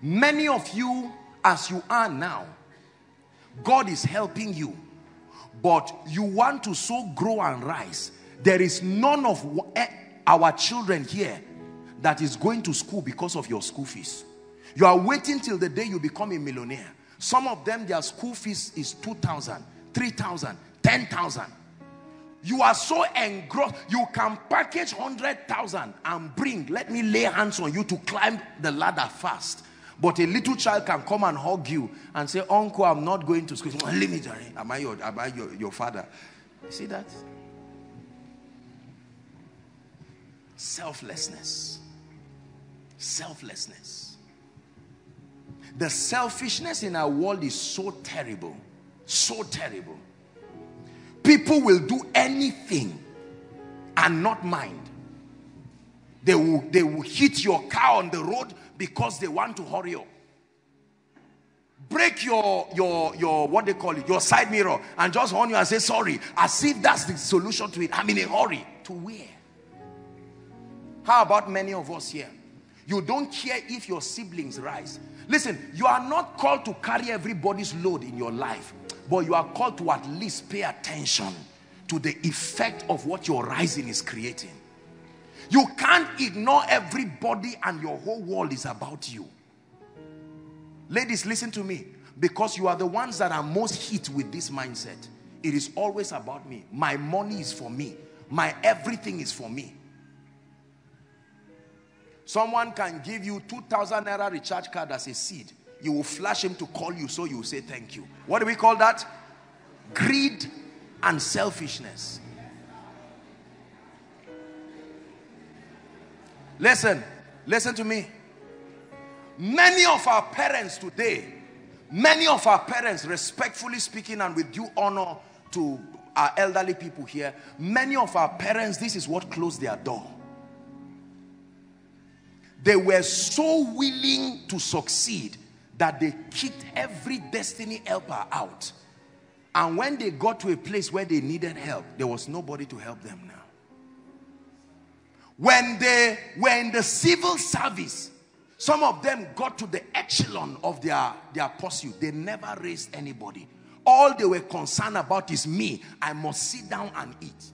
Many of you, as you are now, God is helping you, but you want to so grow and rise. There is none of our children here that is going to school because of your school fees. You are waiting till the day you become a millionaire. Some of them, their school fees is 2,000, 3,000, 10,000. You are so engrossed. You can package 100,000 and bring, let me lay hands on you to climb the ladder fast. But a little child can come and hug you and say, Uncle, I'm not going to school. Let me, am I your father? You see that? Selflessness. Selflessness. The selfishness in our world is so terrible. So terrible. People will do anything and not mind. They will hit your car on the road because they want to hurry up. Break your what they call it, your side mirror, and just horn you and say sorry, as if that's the solution to it. I'm in a hurry. To where? How about many of us here? You don't care if your siblings rise. Listen, you are not called to carry everybody's load in your life, but you are called to at least pay attention to the effect of what your rising is creating. You can't ignore everybody and your whole world is about you. Ladies, listen to me. Because you are the ones that are most hit with this mindset. It is always about me. My money is for me. My everything is for me. Someone can give you 2,000 naira recharge card as a seed. You will flash him to call you, so you say thank you. What do we call that? Greed and selfishness. Listen, listen to me. Many of our parents today, many of our parents, respectfully speaking and with due honor to our elderly people here, many of our parents, this is what closed their door. They were so willing to succeed that they kicked every destiny helper out. And when they got to a place where they needed help, there was nobody to help them now. When they were in the civil service, some of them got to the echelon of their pursuit. They never raised anybody. All they were concerned about is me. I must sit down and eat.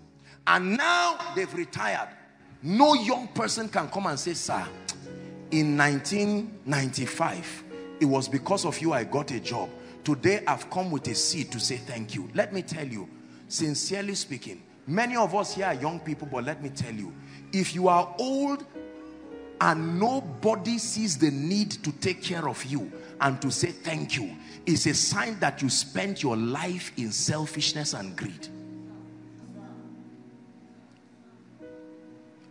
And now they've retired. No young person can come and say, sir, in 1995, it was because of you I got a job. Today I've come with a seed to say thank you. Let me tell you, sincerely speaking, many of us here are young people, but let me tell you, if you are old and nobody sees the need to take care of you and to say thank you, is a sign that you spent your life in selfishness and greed.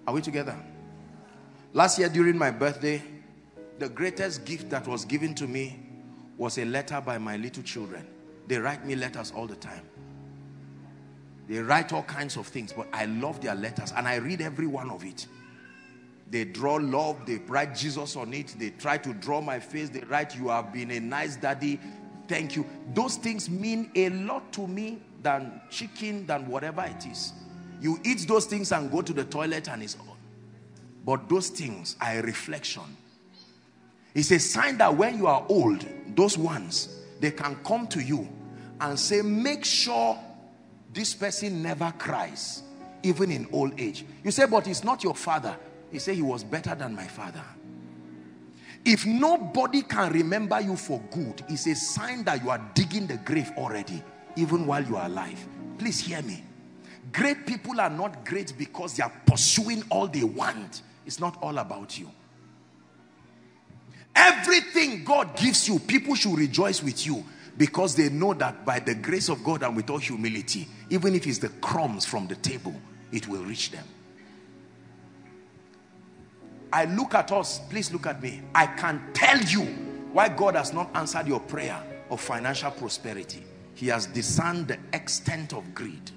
Are we together? Last year during my birthday, the greatest gift that was given to me was a letter by my little children. They write me letters all the time. They write all kinds of things, but I love their letters and I read every one of it. They draw love, they write Jesus on it, they try to draw my face, they write, you have been a nice daddy, thank you. Those things mean a lot to me than chicken, than whatever it is. You eat those things and go to the toilet and it's all. But those things are a reflection. It's a sign that when you are old, those ones, they can come to you and say, make sure this person never cries, even in old age. You say, but it's not your father. He said, he was better than my father. If nobody can remember you for good, it's a sign that you are digging the grave already, even while you are alive. Please hear me. Great people are not great because they are pursuing all they want. It's not all about you. Everything God gives you, people should rejoice with you because they know that by the grace of God and with all humility, even if it's the crumbs from the table, it will reach them. I look at us, please look at me. I can tell you why God has not answered your prayer of financial prosperity. He has discerned the extent of greed.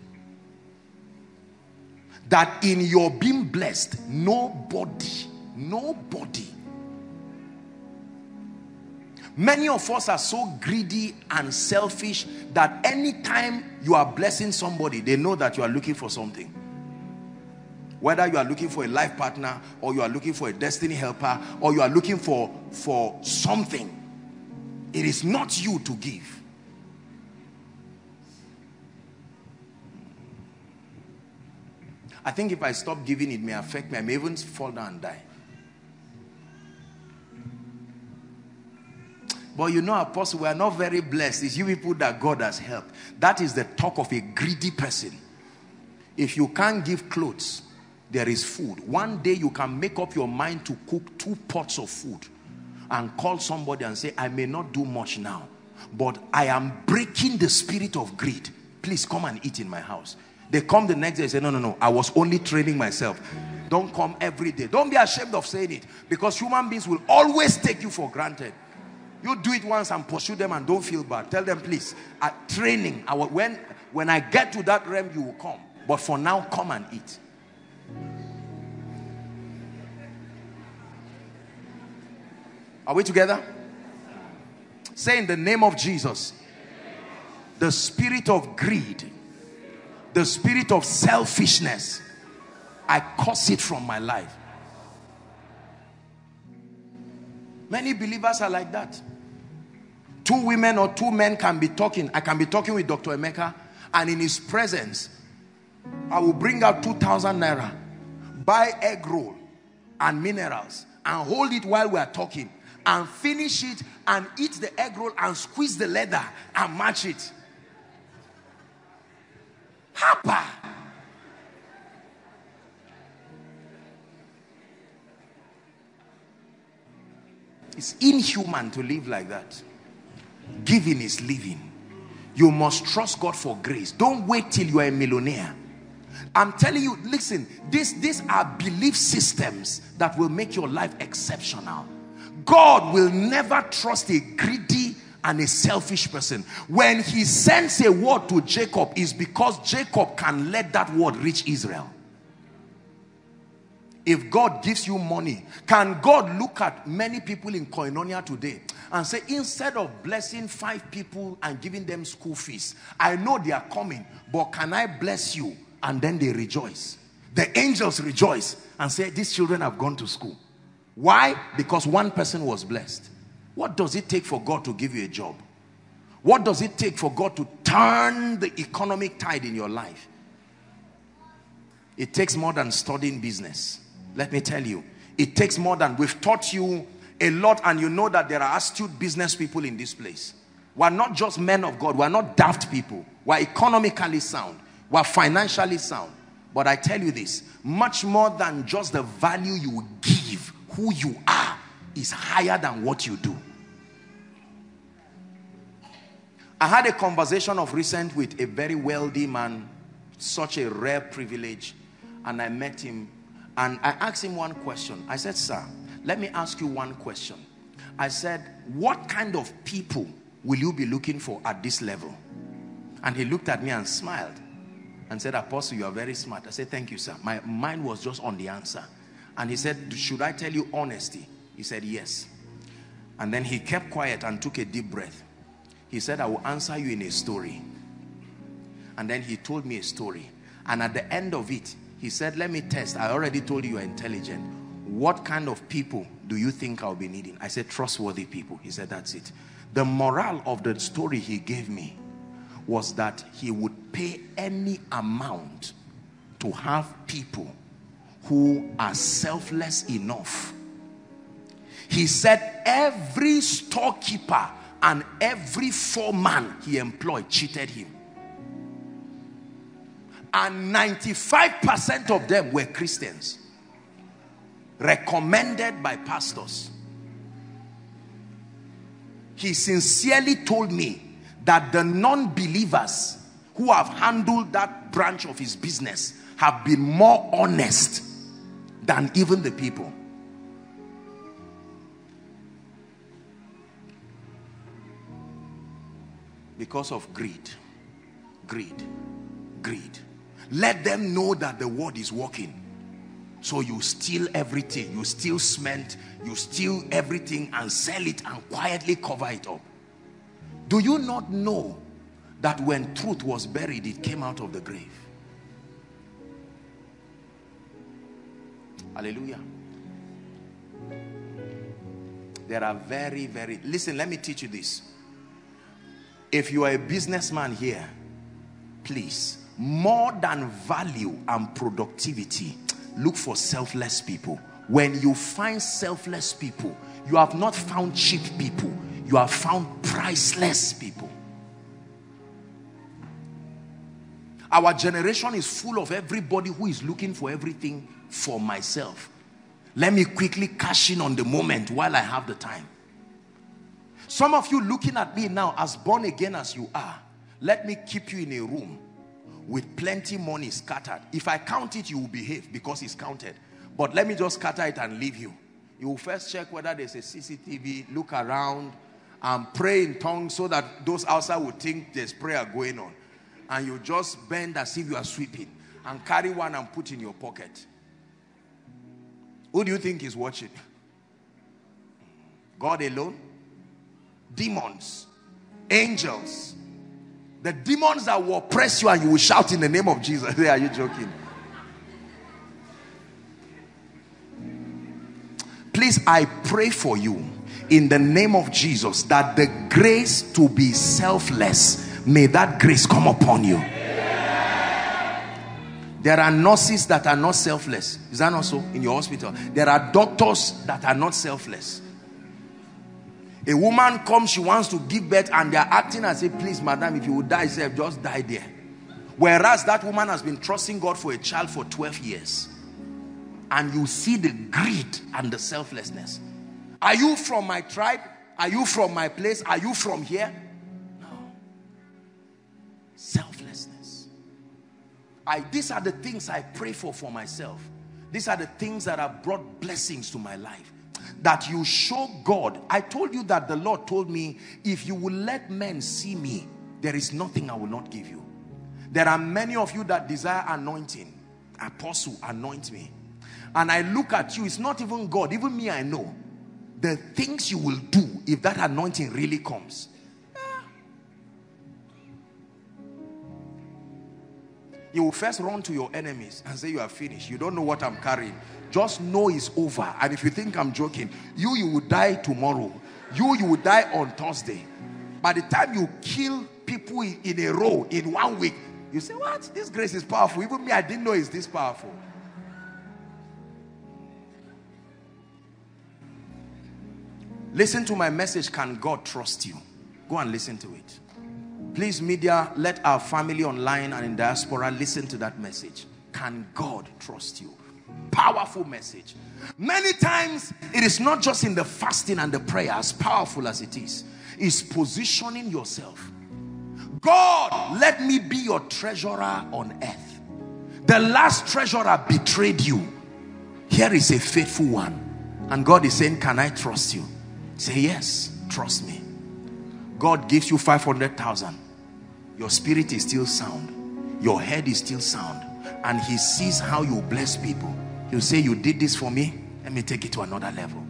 That in your being blessed, nobody. Many of us are so greedy and selfish that anytime you are blessing somebody, they know that you are looking for something. Whether you are looking for a life partner, or you are looking for a destiny helper, or you are looking for something, it is not you to give. I think if I stop giving, it may affect me. I may even fall down and die. But you know, Apostle, we are not very blessed. It's you people that God has helped. That is the talk of a greedy person. If you can't give clothes, there is food. One day you can make up your mind to cook 2 pots of food and call somebody and say, I may not do much now, but I am breaking the spirit of greed. Please come and eat in my house. They come the next day and say, no, I was only training myself. Don't come every day. Don't be ashamed of saying it, because human beings will always take you for granted. You do it once and pursue them and don't feel bad. Tell them, please, at training, when I get to that realm, you will come. But for now, come and eat. Are we together? Say, in the name of Jesus, the spirit of greed, the spirit of selfishness, I curse it from my life. Many believers are like that. 2 women or 2 men can be talking. I can be talking with Dr. Emeka, and in his presence, I will bring out 2,000 naira. buy egg roll and minerals and hold it while we are talking and finish it and eat the egg roll and squeeze the leather and match it. Hapa. It's inhuman to live like that. Giving is living. You must trust God for grace. Don't wait till you are a millionaire. I'm telling you, listen, these are belief systems that will make your life exceptional. God will never trust a greedy and a selfish person. When he sends a word to Jacob, it's because Jacob can let that word reach Israel. If God gives you money, can God look at many people in Koinonia today and say, instead of blessing 5 people and giving them school fees, I know they are coming, but can I bless you? And then they rejoice. The angels rejoice and say, these children have gone to school. Why? Because one person was blessed. What does it take for God to give you a job? What does it take for God to turn the economic tide in your life? It takes more than studying business. Let me tell you, it takes more than, we've taught you a lot, and you know that there are astute business people in this place. We're not just men of God. We're not daft people. We're economically sound. We're financially sound. But I tell you this, much more than just the value you give, who you are is higher than what you do. I had a conversation of recent with a very wealthy man, such a rare privilege, and I met him. And I asked him one question. I said, sir, let me ask you one question. I said, what kind of people will you be looking for at this level? And he looked at me and smiled and said, Apostle, you are very smart. I said, thank you, sir. My mind was just on the answer. And he said, should I tell you honesty? He said, yes. And then he kept quiet and took a deep breath. He said, I will answer you in a story. And then he told me a story. And at the end of it, he said, let me test. I already told you you're intelligent. What kind of people do you think I'll be needing? I said, trustworthy people. He said, that's it. The moral of the story he gave me was that he would pay any amount to have people who are selfless enough. He said every storekeeper and every foreman he employed cheated him. And 95% of them were Christians, recommended by pastors. He sincerely told me that the non-believers who have handled that branch of his business have been more honest than even the people. Because of greed, greed, greed. Let them know that the word is working. So you steal everything. You steal cement. You steal everything and sell it and quietly cover it up. Do you not know that when truth was buried, it came out of the grave? Hallelujah. There are very... Listen, let me teach you this. If you are a businessman here, please, more than value and productivity, look for selfless people. When you find selfless people, you have not found cheap people. You have found priceless people. Our generation is full of everybody who is looking for everything for myself. Let me quickly cash in on the moment while I have the time. Some of you looking at me now, as born again as you are, let me keep you in a room with plenty money scattered. If I count it, you will behave because it's counted. But let me just scatter it and leave you. You will first check whether there's a CCTV, look around, and pray in tongues so that those outside will think there's prayer going on. And you just bend as if you are sweeping and carry one and put in your pocket. Who do you think is watching? God alone? Demons? Angels? The demons that will oppress you, and you will shout in the name of Jesus. Hey, are you joking? Please, I pray for you in the name of Jesus that the grace to be selfless, may that grace come upon you. There are nurses that are not selfless. Is that not so? In your hospital, there are doctors that are not selfless. A woman comes, she wants to give birth, and they are acting as if, please, madam, if you would die, just die there. Whereas that woman has been trusting God for a child for 12 years. And you see the greed and the selflessness. Are you from my tribe? Are you from my place? Are you from here? No. Selflessness. These are the things I pray for myself. These are the things that have brought blessings to my life. That you show God. I told you that the Lord told me, if you will let men see me, there is nothing I will not give you. There are many of you that desire anointing. Apostle, anoint me. And I look at you, it's not even God, even me, I know. The things you will do if that anointing really comes. You will first run to your enemies and say you are finished. You don't know what I'm carrying. Just know it's over. And if you think I'm joking, you will die tomorrow. You will die on Thursday. By the time you kill people in a row in 1 week, you say, what? This grace is powerful. Even me, I didn't know it's this powerful. Listen to my message, Can God Trust You? Go and listen to it. Please, media, let our family online and in diaspora listen to that message. Can God Trust You? Powerful message. Many times, it is not just in the fasting and the prayer, as powerful as it is. It's positioning yourself. God, let me be your treasurer on earth. The last treasurer betrayed you. Here is a faithful one. And God is saying, can I trust you? Say, yes, trust me. God gives you 500,000. Your spirit is still sound. Your head is still sound. And he sees how you bless people. You say, you did this for me. Let me take it to another level.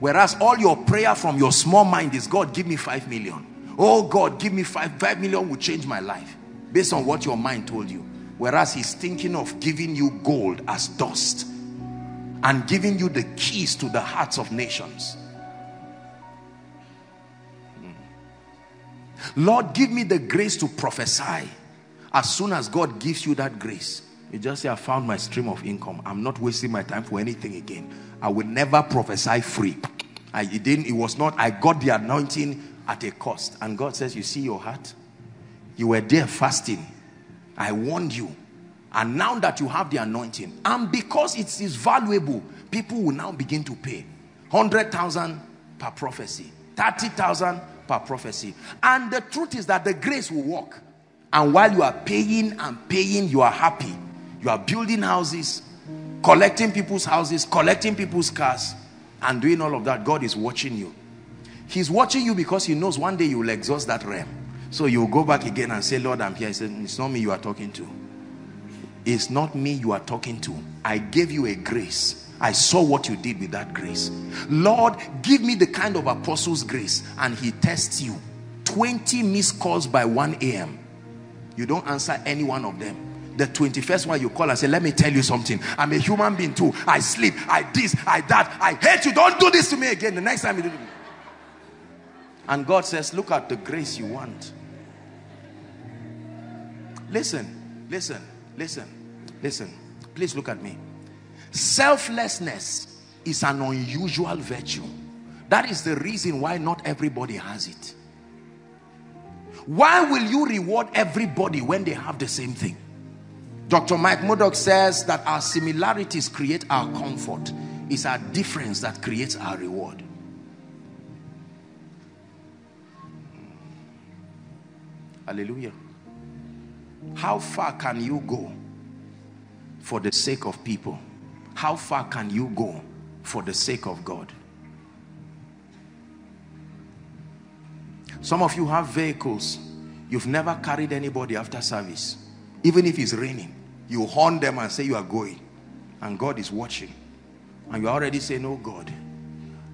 Whereas all your prayer from your small mind is, God, give me 5 million. Oh God, give me 5 million will change my life. Based on what your mind told you. Whereas he's thinking of giving you gold as dust. And giving you the keys to the hearts of nations. Lord, give me the grace to prophesy. As soon as God gives you that grace, you just say, I found my stream of income. I'm not wasting my time for anything again. I will never prophesy free. I got the anointing at a cost. And God says, you see your heart? You were there fasting. I warned you. And now that you have the anointing, and because it is valuable, people will now begin to pay. 100,000 per prophecy. 30,000 per prophecy. And the truth is that the grace will work. And while you are paying and paying, you are happy. You are building houses, collecting people's houses, collecting people's cars, and doing all of that. God is watching you. He's watching you because he knows one day you will exhaust that realm. So you will go back again and say, Lord, I'm here. He said, it's not me you are talking to. It's not me you are talking to. I gave you a grace. I saw what you did with that grace. Lord, give me the kind of apostle's grace. And he tests you. 20 missed calls by 1 a.m. You don't answer any one of them. The 21st one you call and say, let me tell you something. I'm a human being too. I sleep. I this. I that. I hate you. Don't do this to me again. The next time you do it. And God says, look at the grace you want. Listen. Listen. Listen. Listen. Please look at me. Selflessness is an unusual virtue. That is the reason why not everybody has it. Why will you reward everybody when they have the same thing? Dr. Mike Murdock says that our similarities create our comfort. It's our difference that creates our reward. Hallelujah. How far can you go for the sake of people? How far can you go for the sake of God? Some of you have vehicles. You've never carried anybody after service. Even if it's raining, you horn them and say you are going. And God is watching. And you already say, no, God,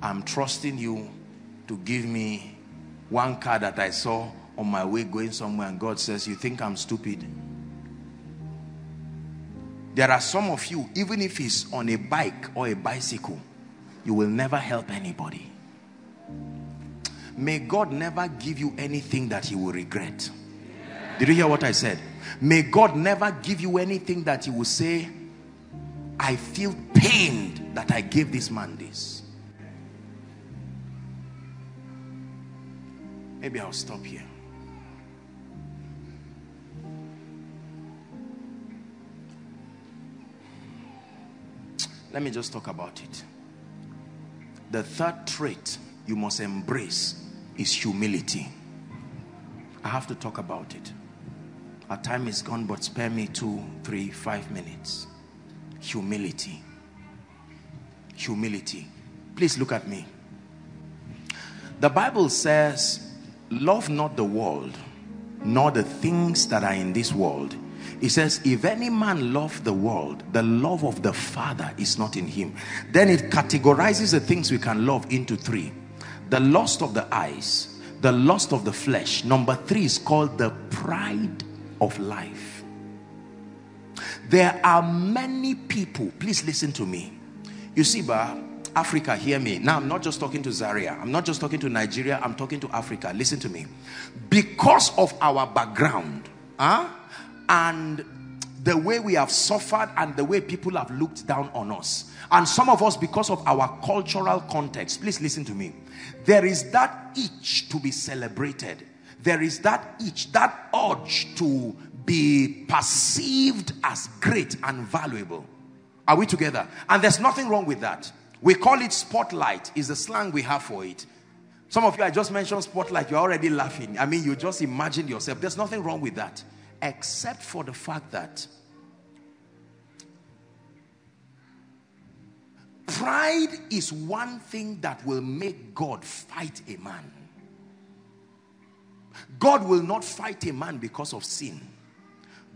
I'm trusting you to give me one car that I saw on my way going somewhere. And God says, you think I'm stupid? There are some of you, even if it's on a bike or a bicycle, you will never help anybody. May God never give you anything that he will regret. Did you hear what I said? May God never give you anything that you will say, I feel pained that I gave this man this. Maybe I'll stop here. Let me just talk about it. The third trait you must embrace is humility. I have to talk about it. Our time is gone, but spare me 2, 3, 5 minutes. Humility. Humility. Please look at me. The Bible says, love not the world, nor the things that are in this world. It says, if any man love the world, the love of the Father is not in him. Then it categorizes the things we can love into 3. The lust of the eyes, the lust of the flesh. Number 3 is called the pride of life. There are many people, please listen to me. You see, Africa, hear me. Now, I'm not just talking to Zaria. I'm not just talking to Nigeria. I'm talking to Africa. Listen to me. Because of our background, and the way we have suffered and the way people have looked down on us, and some of us because of our cultural context, please listen to me, there is that itch to be celebrated. There is that itch, that urge to be perceived as great and valuable. Are we together? And there's nothing wrong with that. We call it spotlight, is the slang we have for it. Some of you, I just mentioned spotlight, you're already laughing. I mean, you just imagined yourself. There's nothing wrong with that. Except for the fact that pride is one thing that will make God fight a man. God will not fight a man because of sin.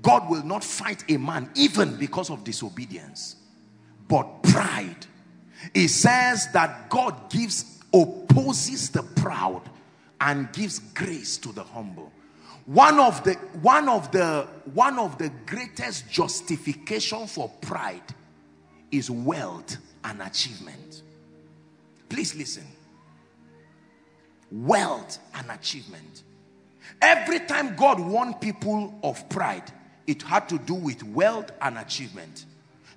God will not fight a man even because of disobedience. But pride, it says that God opposes the proud and gives grace to the humble. One of the greatest justification for pride is wealth and achievement. Please listen. Wealth and achievement. Every time God warned people of pride, it had to do with wealth and achievement.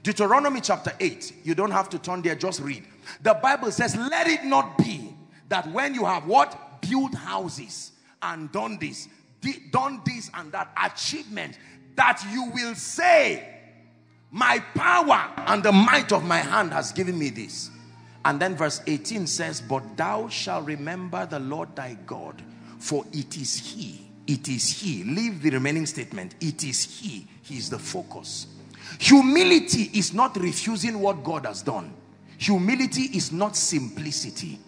Deuteronomy chapter 8, you don't have to turn there, just read. The Bible says, let it not be that when you have what? Built houses and done this and that, achievement, that you will say, my power and the might of my hand has given me this. And then verse 18 says, but thou shalt remember the Lord thy God, for it is he, leave the remaining statement, he is the focus. Humility is not refusing what God has done. Humility is not simplicity.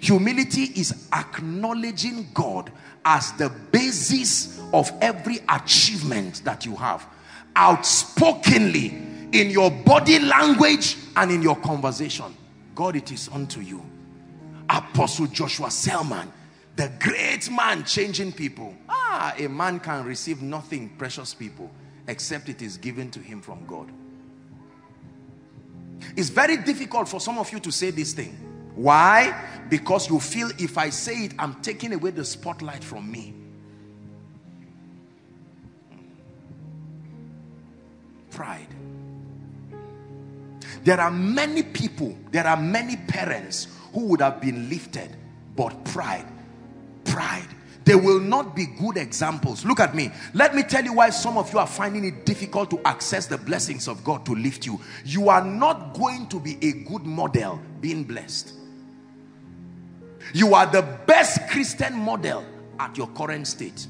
Humility is acknowledging God as the basis of every achievement that you have, outspokenly in your body language and in your conversation. God, it is unto you. Apostle Joshua Selman, the great man changing people. A man can receive nothing, precious people, except it is given to him from God. It's very difficult for some of you to say this thing. Why? Because you feel if I say it, I'm taking away the spotlight from me. Pride. There are many people, there are many parents who would have been lifted, but pride, pride. They will not be good examples. Look at me. Let me tell you why some of you are finding it difficult to access the blessings of God to lift you. You are not going to be a good model being blessed. You are the best Christian model at your current state.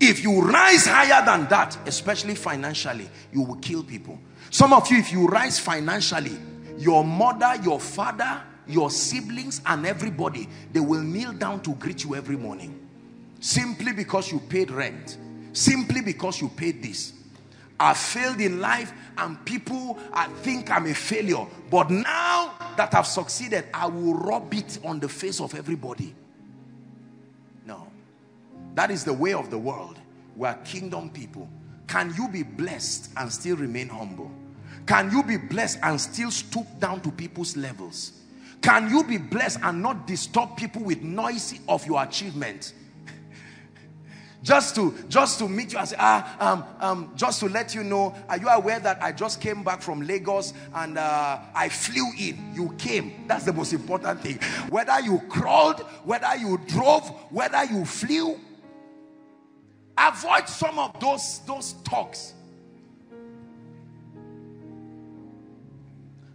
If you rise higher than that, especially financially, you will kill people. Some of you, if you rise financially, your mother, your father, your siblings, and everybody, they will kneel down to greet you every morning. Simply because you paid rent, simply because you paid this. I failed in life and people, I think I'm a failure. But now that I've succeeded, I will rub it on the face of everybody. No. That is the way of the world. We are kingdom people. Can you be blessed and still remain humble? Can you be blessed and still stoop down to people's levels? Can you be blessed and not disturb people with noise of your achievement? Just to meet you and say, just to let you know, are you aware that I just came back from Lagos and I flew in? You came. That's the most important thing. Whether you crawled, whether you drove, whether you flew, avoid some of those talks.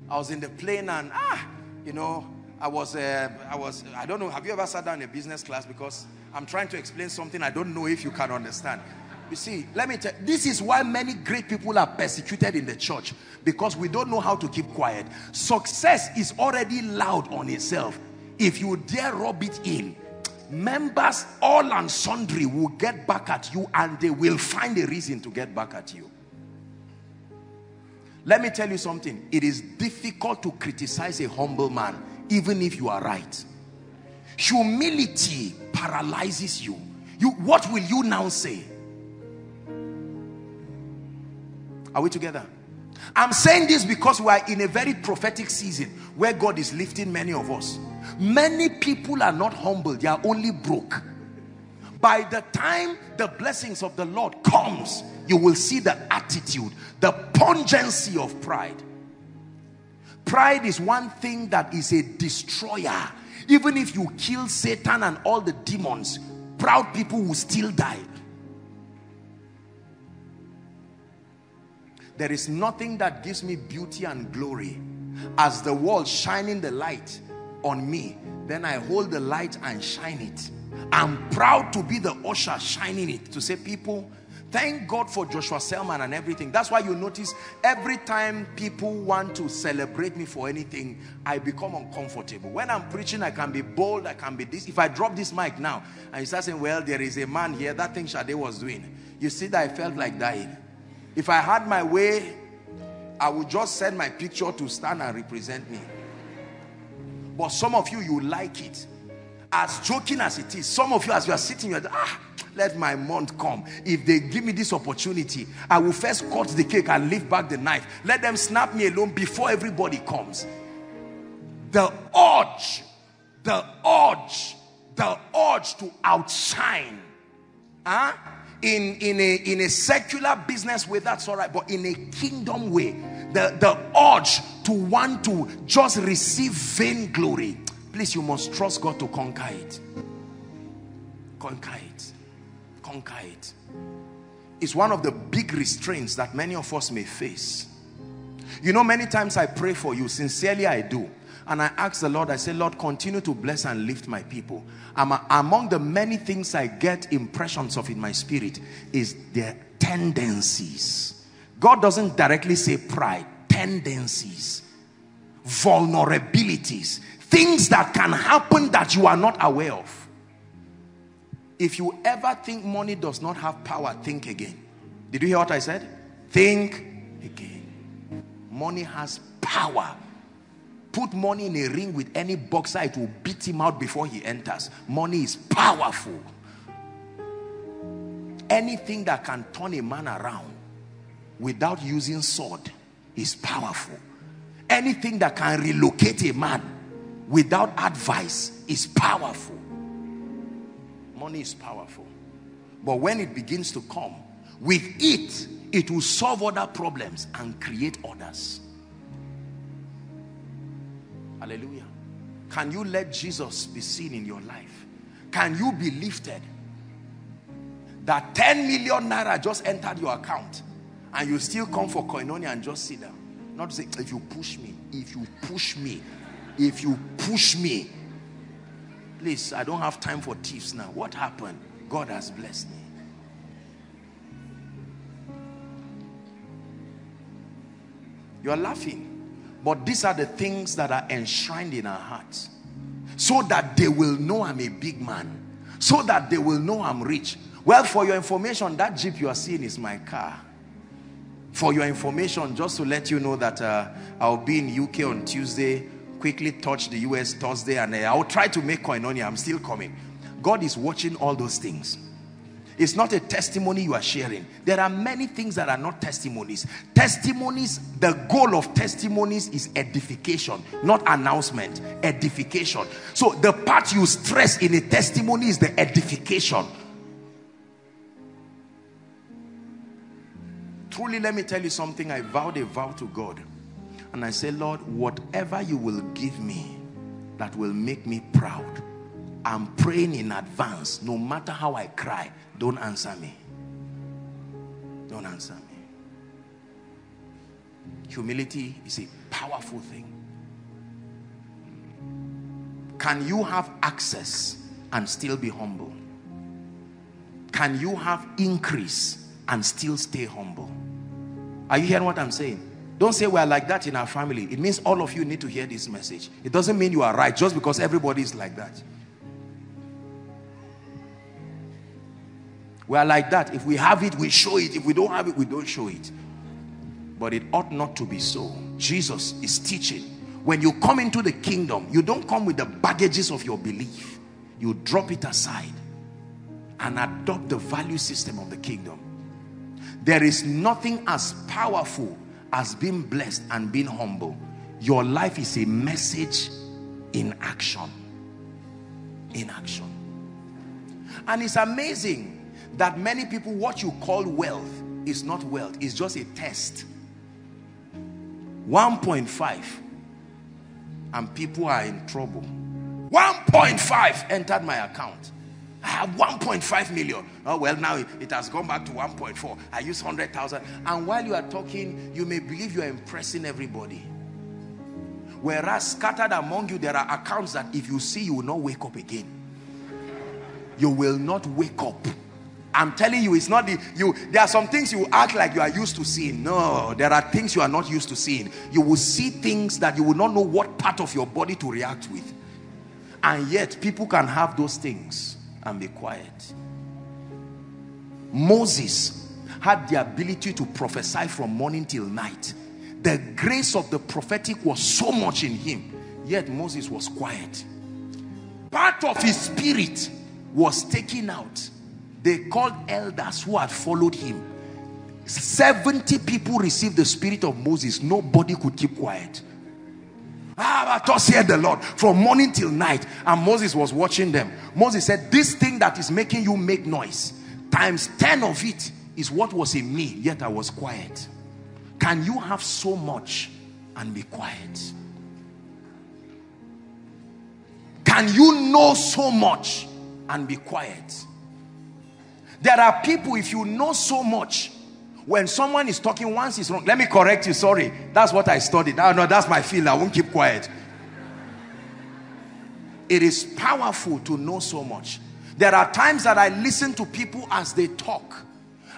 I was in the plane and you know, I don't know, have you ever sat down in a business class? Because I'm trying to explain something I don't know if you can understand. You see, let me tell you, this is why many great people are persecuted in the church, because we don't know how to keep quiet. Success is already loud on itself. If you dare rub it in, members all and sundry will get back at you, and they will find a reason to get back at you. Let me tell you something. It is difficult to criticize a humble man, even if you are right. Humility paralyzes you. What will you now say? Are we together? I'm saying this because we are in a very prophetic season where God is lifting many of us. Many people are not humble. They are only broke. By the time the blessings of the Lord comes, you will see the attitude, the pungency of pride. Pride is one thing that is a destroyer. Even if you kill Satan and all the demons, proud people will still die. There is nothing that gives me beauty and glory as the world shining the light on me. Then I hold the light and shine it. I'm proud to be the usher shining it, to say, people, thank God for Joshua Selman and everything. That's why you notice every time people want to celebrate me for anything, I become uncomfortable. When I'm preaching, I can be bold, I can be this. If I drop this mic now and you start saying, well, there is a man here, that thing Shade was doing, you see that I felt like dying. If I had my way, I would just send my picture to stand and represent me. But some of you, you like it. As joking as it is, some of you, as you are sitting, you're let my month come. If they give me this opportunity, I will first cut the cake and leave back the knife. Let them snap me alone before everybody comes. The urge to outshine. In a secular business way, that's all right, but in a kingdom way, the urge to want to just receive vainglory. Please, you must trust God to conquer it. Conquer it. Conquer it. It's one of the big restraints that many of us may face. You know, many times I pray for you. Sincerely, I do. And I ask the Lord, I say, Lord, continue to bless and lift my people. Among the many things I get impressions of in my spirit is their tendencies. God doesn't directly say pride. Tendencies. Vulnerabilities. Things that can happen that you are not aware of. If you ever think money does not have power, think again. Did you hear what I said? Think again. Money has power. Put money in a ring with any boxer, it will beat him out before he enters. Money is powerful. Anything that can turn a man around without using sword is powerful. Anything that can relocate a man without advice is powerful. Money is powerful. But when it begins to come, with it, it will solve other problems and create others. Hallelujah. Can you let Jesus be seen in your life? Can you be lifted? That 10 million naira just entered your account and you still come for Koinonia and just sit down. Not to say, if you push me, if you push me, if you push me. Please, I don't have time for thieves now. What happened? God has blessed me. You are laughing. But these are the things that are enshrined in our hearts. So that they will know I'm a big man. So that they will know I'm rich. Well, for your information, that Jeep you are seeing is my car. For your information, just to let you know that I'll be in UK on Tuesday. Quickly touch the US Thursday, and I'll try to make Koinonia. I'm still coming. God is watching all those things. It's not a testimony you are sharing. There are many things that are not testimonies. Testimonies, the goal of testimonies is edification, not announcement. Edification. So the part you stress in a testimony is the edification. Truly, let me tell you something. I vowed a vow to God. And I say, Lord, whatever you will give me that will make me proud, I'm praying in advance. No matter how I cry, don't answer me. Don't answer me. Humility is a powerful thing. Can you have access and still be humble? Can you have increase and still stay humble? Are you hearing what I'm saying? Don't say we are like that in our family. It means all of you need to hear this message. It doesn't mean you are right just because everybody is like that. We are like that. If we have it, we show it. If we don't have it, we don't show it. But it ought not to be so. Jesus is teaching. When you come into the kingdom, you don't come with the baggages of your belief. You drop it aside and adopt the value system of the kingdom. There is nothing as powerful as being blessed and being humble. Your life is a message in action. In action. And it's amazing that many people, what you call wealth is not wealth. It's just a test. 1.5 and people are in trouble. 1.5 entered my account. I have 1.5 million. Oh well, now it has gone back to 1.4. I use 100,000. And while you are talking, you may believe you are impressing everybody. Whereas scattered among you, there are accounts that if you see, you will not wake up again. You will not wake up. I'm telling you, it's not the, there are some things you act like you are used to seeing. No, there are things you are not used to seeing. You will see things that you will not know what part of your body to react with. And yet, people can have those things and be quiet. Moses had the ability to prophesy from morning till night. The grace of the prophetic was so much in him, yet Moses was quiet. Part of his spirit was taken out. They called elders who had followed him. 70 people received the spirit of Moses. Nobody could keep quiet. Ah, but thus said the Lord, from morning till night. And Moses was watching them. Moses said, this thing that is making you make noise, times 10 of it is what was in me, yet I was quiet. Can you have so much and be quiet? Can you know so much and be quiet? There are people, if you know so much, when someone is talking once is wrong, let me correct you, sorry, that's what I studied. Oh, no, that's my field, I won't keep quiet. It is powerful to know so much. There are times that I listen to people as they talk.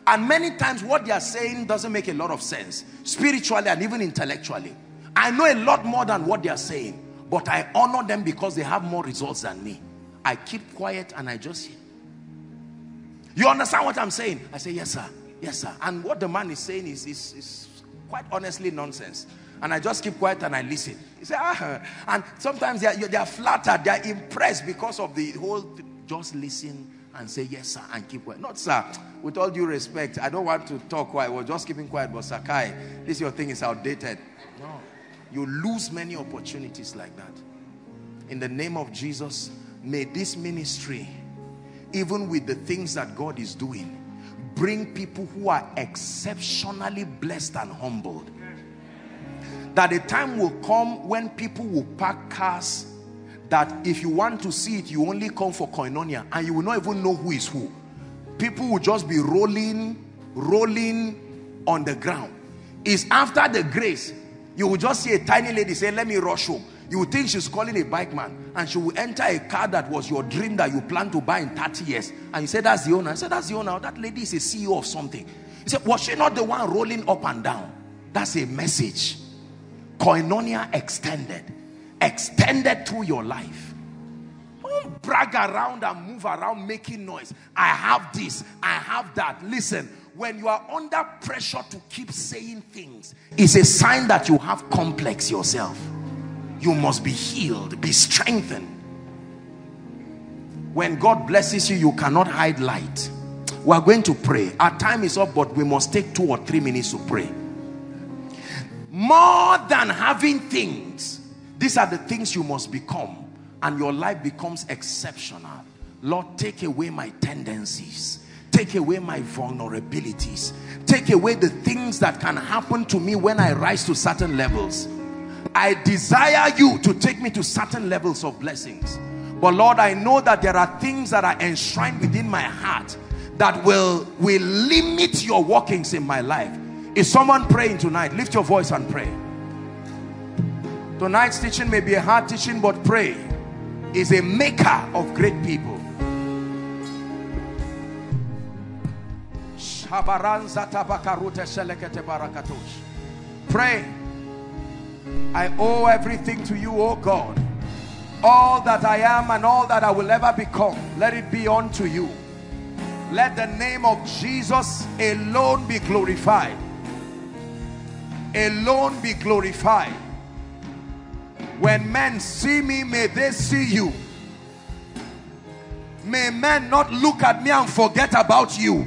And many times what they are saying doesn't make a lot of sense, spiritually and even intellectually. I know a lot more than what they are saying, but I honor them because they have more results than me. I keep quiet and I just hear. You understand what I'm saying? I say, yes, sir. Yes, sir. And what the man is saying is quite honestly nonsense. And I just keep quiet and I listen. He said, ah. And sometimes they are flattered. They are impressed because of the whole thing. Just listen and say, yes, sir, and keep quiet. Not, sir, with all due respect, I don't want to talk quiet. We're just keeping quiet. But, Sakai, this your thing is outdated. No. You lose many opportunities like that. In the name of Jesus, may this ministry, even with the things that God is doing, bring people who are exceptionally blessed and humbled. That a time will come when people will park cars that if you want to see it, you only come for Koinonia and you will not even know who is who. People will just be rolling on the ground. It's after the grace, you will just see a tiny lady say, let me rush home. You think she's calling a bike man, and she will enter a car that was your dream that you plan to buy in 30 years. And you say, that's the owner. I said, that's the owner. That lady is a CEO of something. He said, was she not the one rolling up and down? That's a message. Koinonia extended. Extended through your life. Don't brag around and move around making noise. I have this. I have that. Listen, when you are under pressure to keep saying things, it's a sign that you have complex yourself. You must be healed, be strengthened. When God blesses you, you cannot hide light. We are going to pray. Our time is up, but we must take 2 or 3 minutes to pray. More than having things, these are the things you must become, and your life becomes exceptional. Lord, take away my tendencies. Take away my vulnerabilities. Take away the things that can happen to me when I rise to certain levels. I desire you to take me to certain levels of blessings. But Lord, I know that there are things that are enshrined within my heart that will limit your workings in my life. Is someone praying tonight? Lift your voice and pray. Tonight's teaching may be a hard teaching, but pray. Is a maker of great people. Pray. I owe everything to you, O God. All that I am and all that I will ever become, let it be unto you. Let the name of Jesus alone be glorified. Alone be glorified. When men see me, may they see you. May men not look at me and forget about you.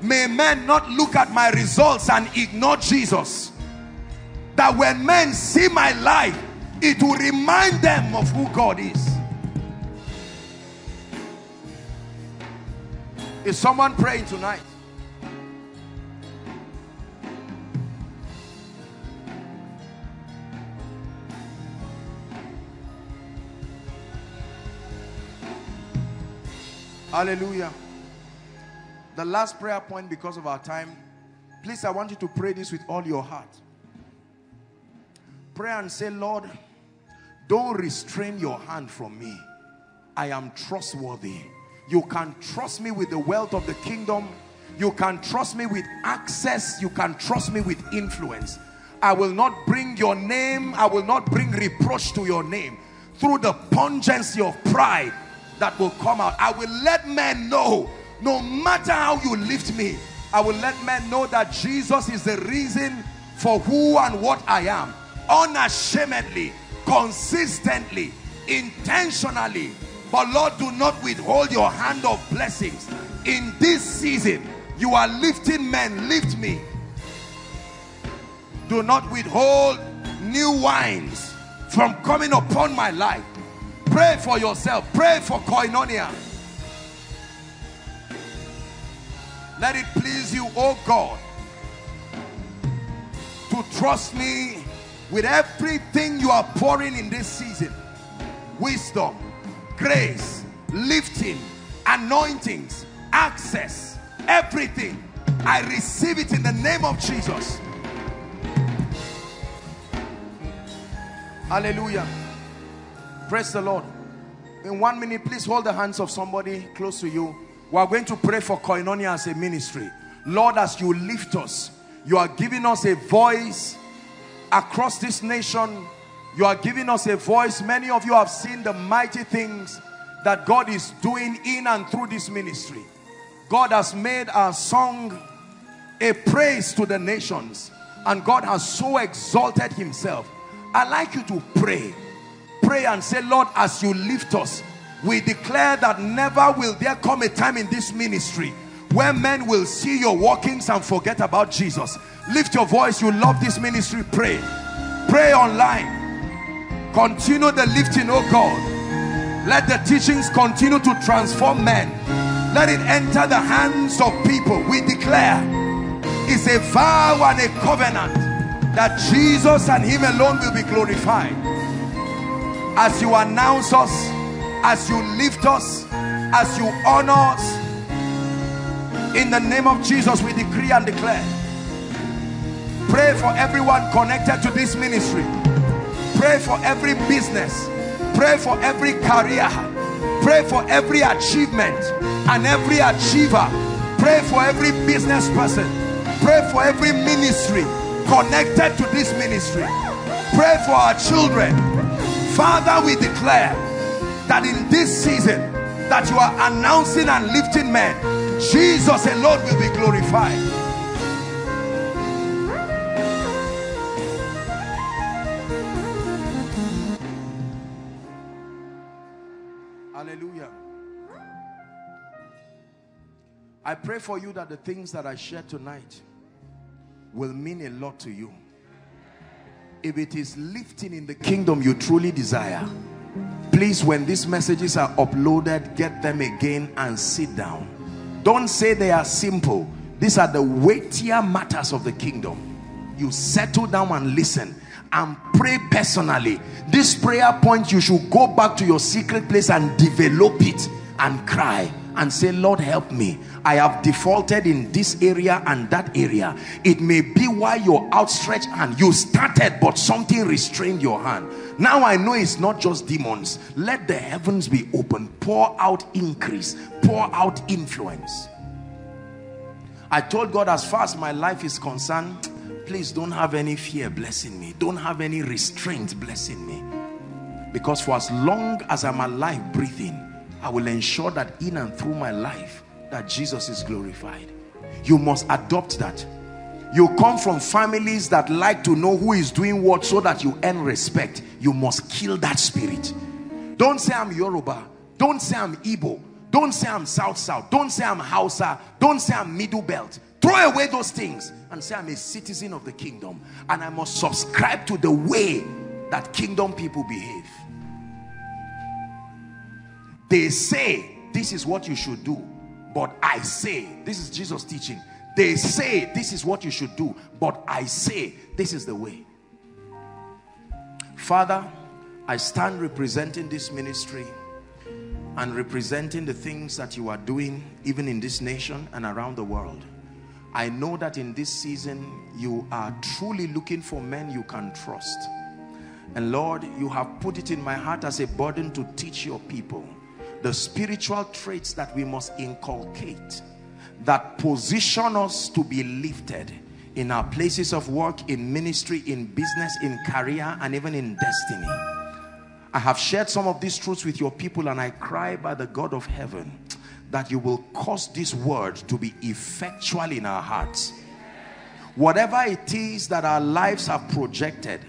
May men not look at my results and ignore Jesus. That when men see my life, it will remind them of who God is. Is someone praying tonight? Hallelujah. The last prayer point, because of our time, please, I want you to pray this with all your heart. Pray and say, Lord, don't restrain your hand from me. I am trustworthy. You can trust me with the wealth of the kingdom. You can trust me with access. You can trust me with influence. I will not bring your name. I will not bring reproach to your name through the pungency of pride that will come out. I will let men know, no matter how you lift me, I will let men know that Jesus is the reason for who and what I am. Unashamedly, consistently, intentionally. But Lord, do not withhold your hand of blessings. In this season, you are lifting men. Lift me. Do not withhold new wines from coming upon my life. Pray for yourself. Pray for Koinonia. Let it please you, O God, to trust me with everything you are pouring in this season. Wisdom, grace, lifting, anointings, access, everything. I receive it in the name of Jesus. Hallelujah. Praise the Lord. In 1 minute, please hold the hands of somebody close to you. We are going to pray for Koinonia as a ministry. Lord, as you lift us, you are giving us a voice across this nation. You are giving us a voice. Many of you have seen the mighty things that God is doing in and through this ministry. God has made our song a praise to the nations, and God has so exalted himself. I'd like you to pray. Pray and say, Lord, as you lift us, we declare that never will there come a time in this ministry where men will see your workings and forget about Jesus. Lift your voice. You love this ministry. Pray. Pray online. Continue the lifting, oh God. Let the teachings continue to transform men. Let it enter the hands of people. We declare it's a vow and a covenant that Jesus and him alone will be glorified. As you announce us, as you lift us, as you honor us, in the name of Jesus, we decree and declare. Pray for everyone connected to this ministry. Pray for every business. Pray for every career. Pray for every achievement and every achiever. Pray for every business person. Pray for every ministry connected to this ministry. Pray for our children. Father, we declare that in this season that you are announcing and lifting men, Jesus alone will be glorified. Hallelujah. I pray for you that the things that I share tonight will mean a lot to you. If it is lifting in the kingdom you truly desire, please, when these messages are uploaded, get them again and sit down. Don't say they are simple. These are the weightier matters of the kingdom. You settle down and listen and pray personally. This prayer point, you should go back to your secret place and develop it and cry and say, Lord, help me. I have defaulted in this area and that area. It may be why your outstretched hand, you started but something restrained your hand. Now I know it's not just demons. Let the heavens be open. Pour out increase. Pour out influence. I told God, as far as my life is concerned, please don't have any fear blessing me. Don't have any restraint blessing me. Because for as long as I'm alive breathing, I will ensure that in and through my life that Jesus is glorified. You must adopt that. You come from families that like to know who is doing what so that you earn respect. You must kill that spirit. Don't say I'm Yoruba. Don't say I'm Igbo. Don't say I'm South. Don't say I'm Hausa. Don't say I'm Middle Belt. Throw away those things and say I'm a citizen of the kingdom, and I must subscribe to the way that kingdom people behave. They say this is what you should do, but I say, this is Jesus teaching. They say this is what you should do, but I say this is the way. Father, I stand representing this ministry and representing the things that you are doing even in this nation and around the world. I know that in this season you are truly looking for men you can trust. And Lord, you have put it in my heart as a burden to teach your people the spiritual traits that we must inculcate that position us to be lifted in our places of work, in ministry, in business, in career, and even in destiny. I have shared some of these truths with your people, and I cry by the God of heaven that you will cause this word to be effectual in our hearts. Whatever it is that our lives have projected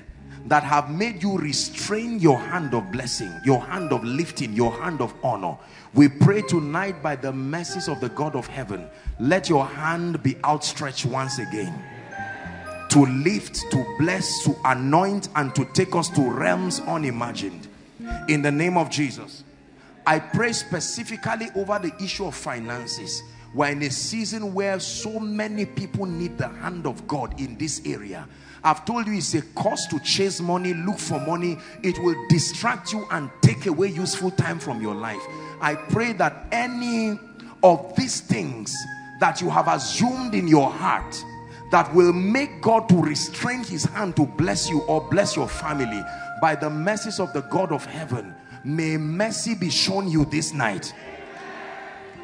that have made you restrain your hand of blessing, your hand of lifting, your hand of honor, we pray tonight by the mercies of the God of heaven, let your hand be outstretched once again to lift, to bless, to anoint, and to take us to realms unimagined. In the name of Jesus, I pray specifically over the issue of finances. We're in a season where so many people need the hand of God in this area. I've told you it's a cost to chase money, look for money. It will distract you and take away useful time from your life. I pray that any of these things that you have assumed in your heart that will make God to restrain his hand to bless you or bless your family, by the mercies of the God of heaven, may mercy be shown you this night.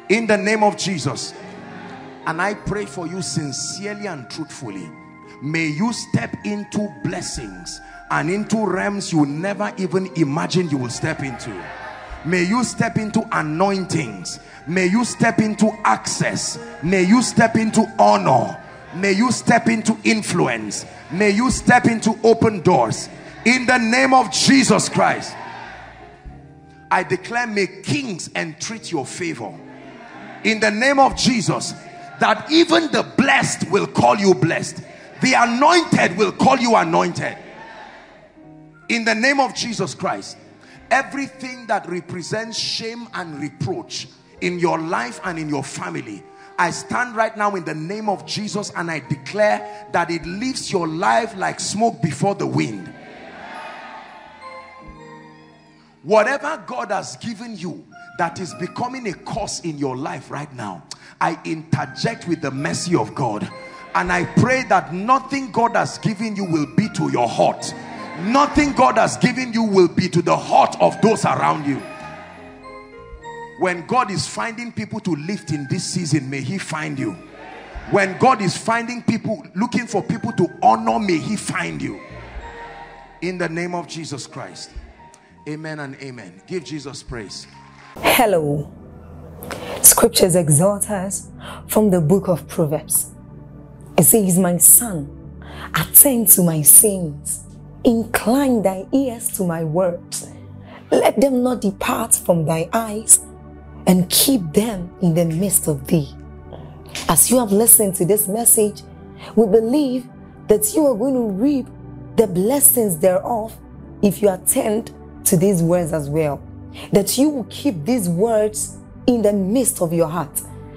In the name of Jesus. And I pray for you sincerely and truthfully. May you step into blessings and into realms you never even imagined you will step into. May you step into anointings. May you step into access. May you step into honor. May you step into influence. May you step into open doors. In the name of Jesus Christ, I declare, may kings entreat your favor. In the name of Jesus, that even the blessed will call you blessed. The anointed will call you anointed. In the name of Jesus Christ, everything that represents shame and reproach in your life and in your family, I stand right now in the name of Jesus and I declare that it leaves your life like smoke before the wind. Whatever God has given you that is becoming a curse in your life right now, I interject with the mercy of God. And I pray that nothing God has given you will be to your heart. Nothing God has given you will be to the heart of those around you. When God is finding people to lift in this season, may he find you. When God is finding people, looking for people to honor, may he find you. In the name of Jesus Christ. Amen and amen. Give Jesus praise. Hello. Scriptures exhort us from the book of Proverbs. It says, my son, attend to my sins, incline thy ears to my words, let them not depart from thy eyes, and keep them in the midst of thee. As you have listened to this message, we believe that you are going to reap the blessings thereof if you attend to these words as well, that you will keep these words in the midst of your heart,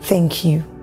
Thank you.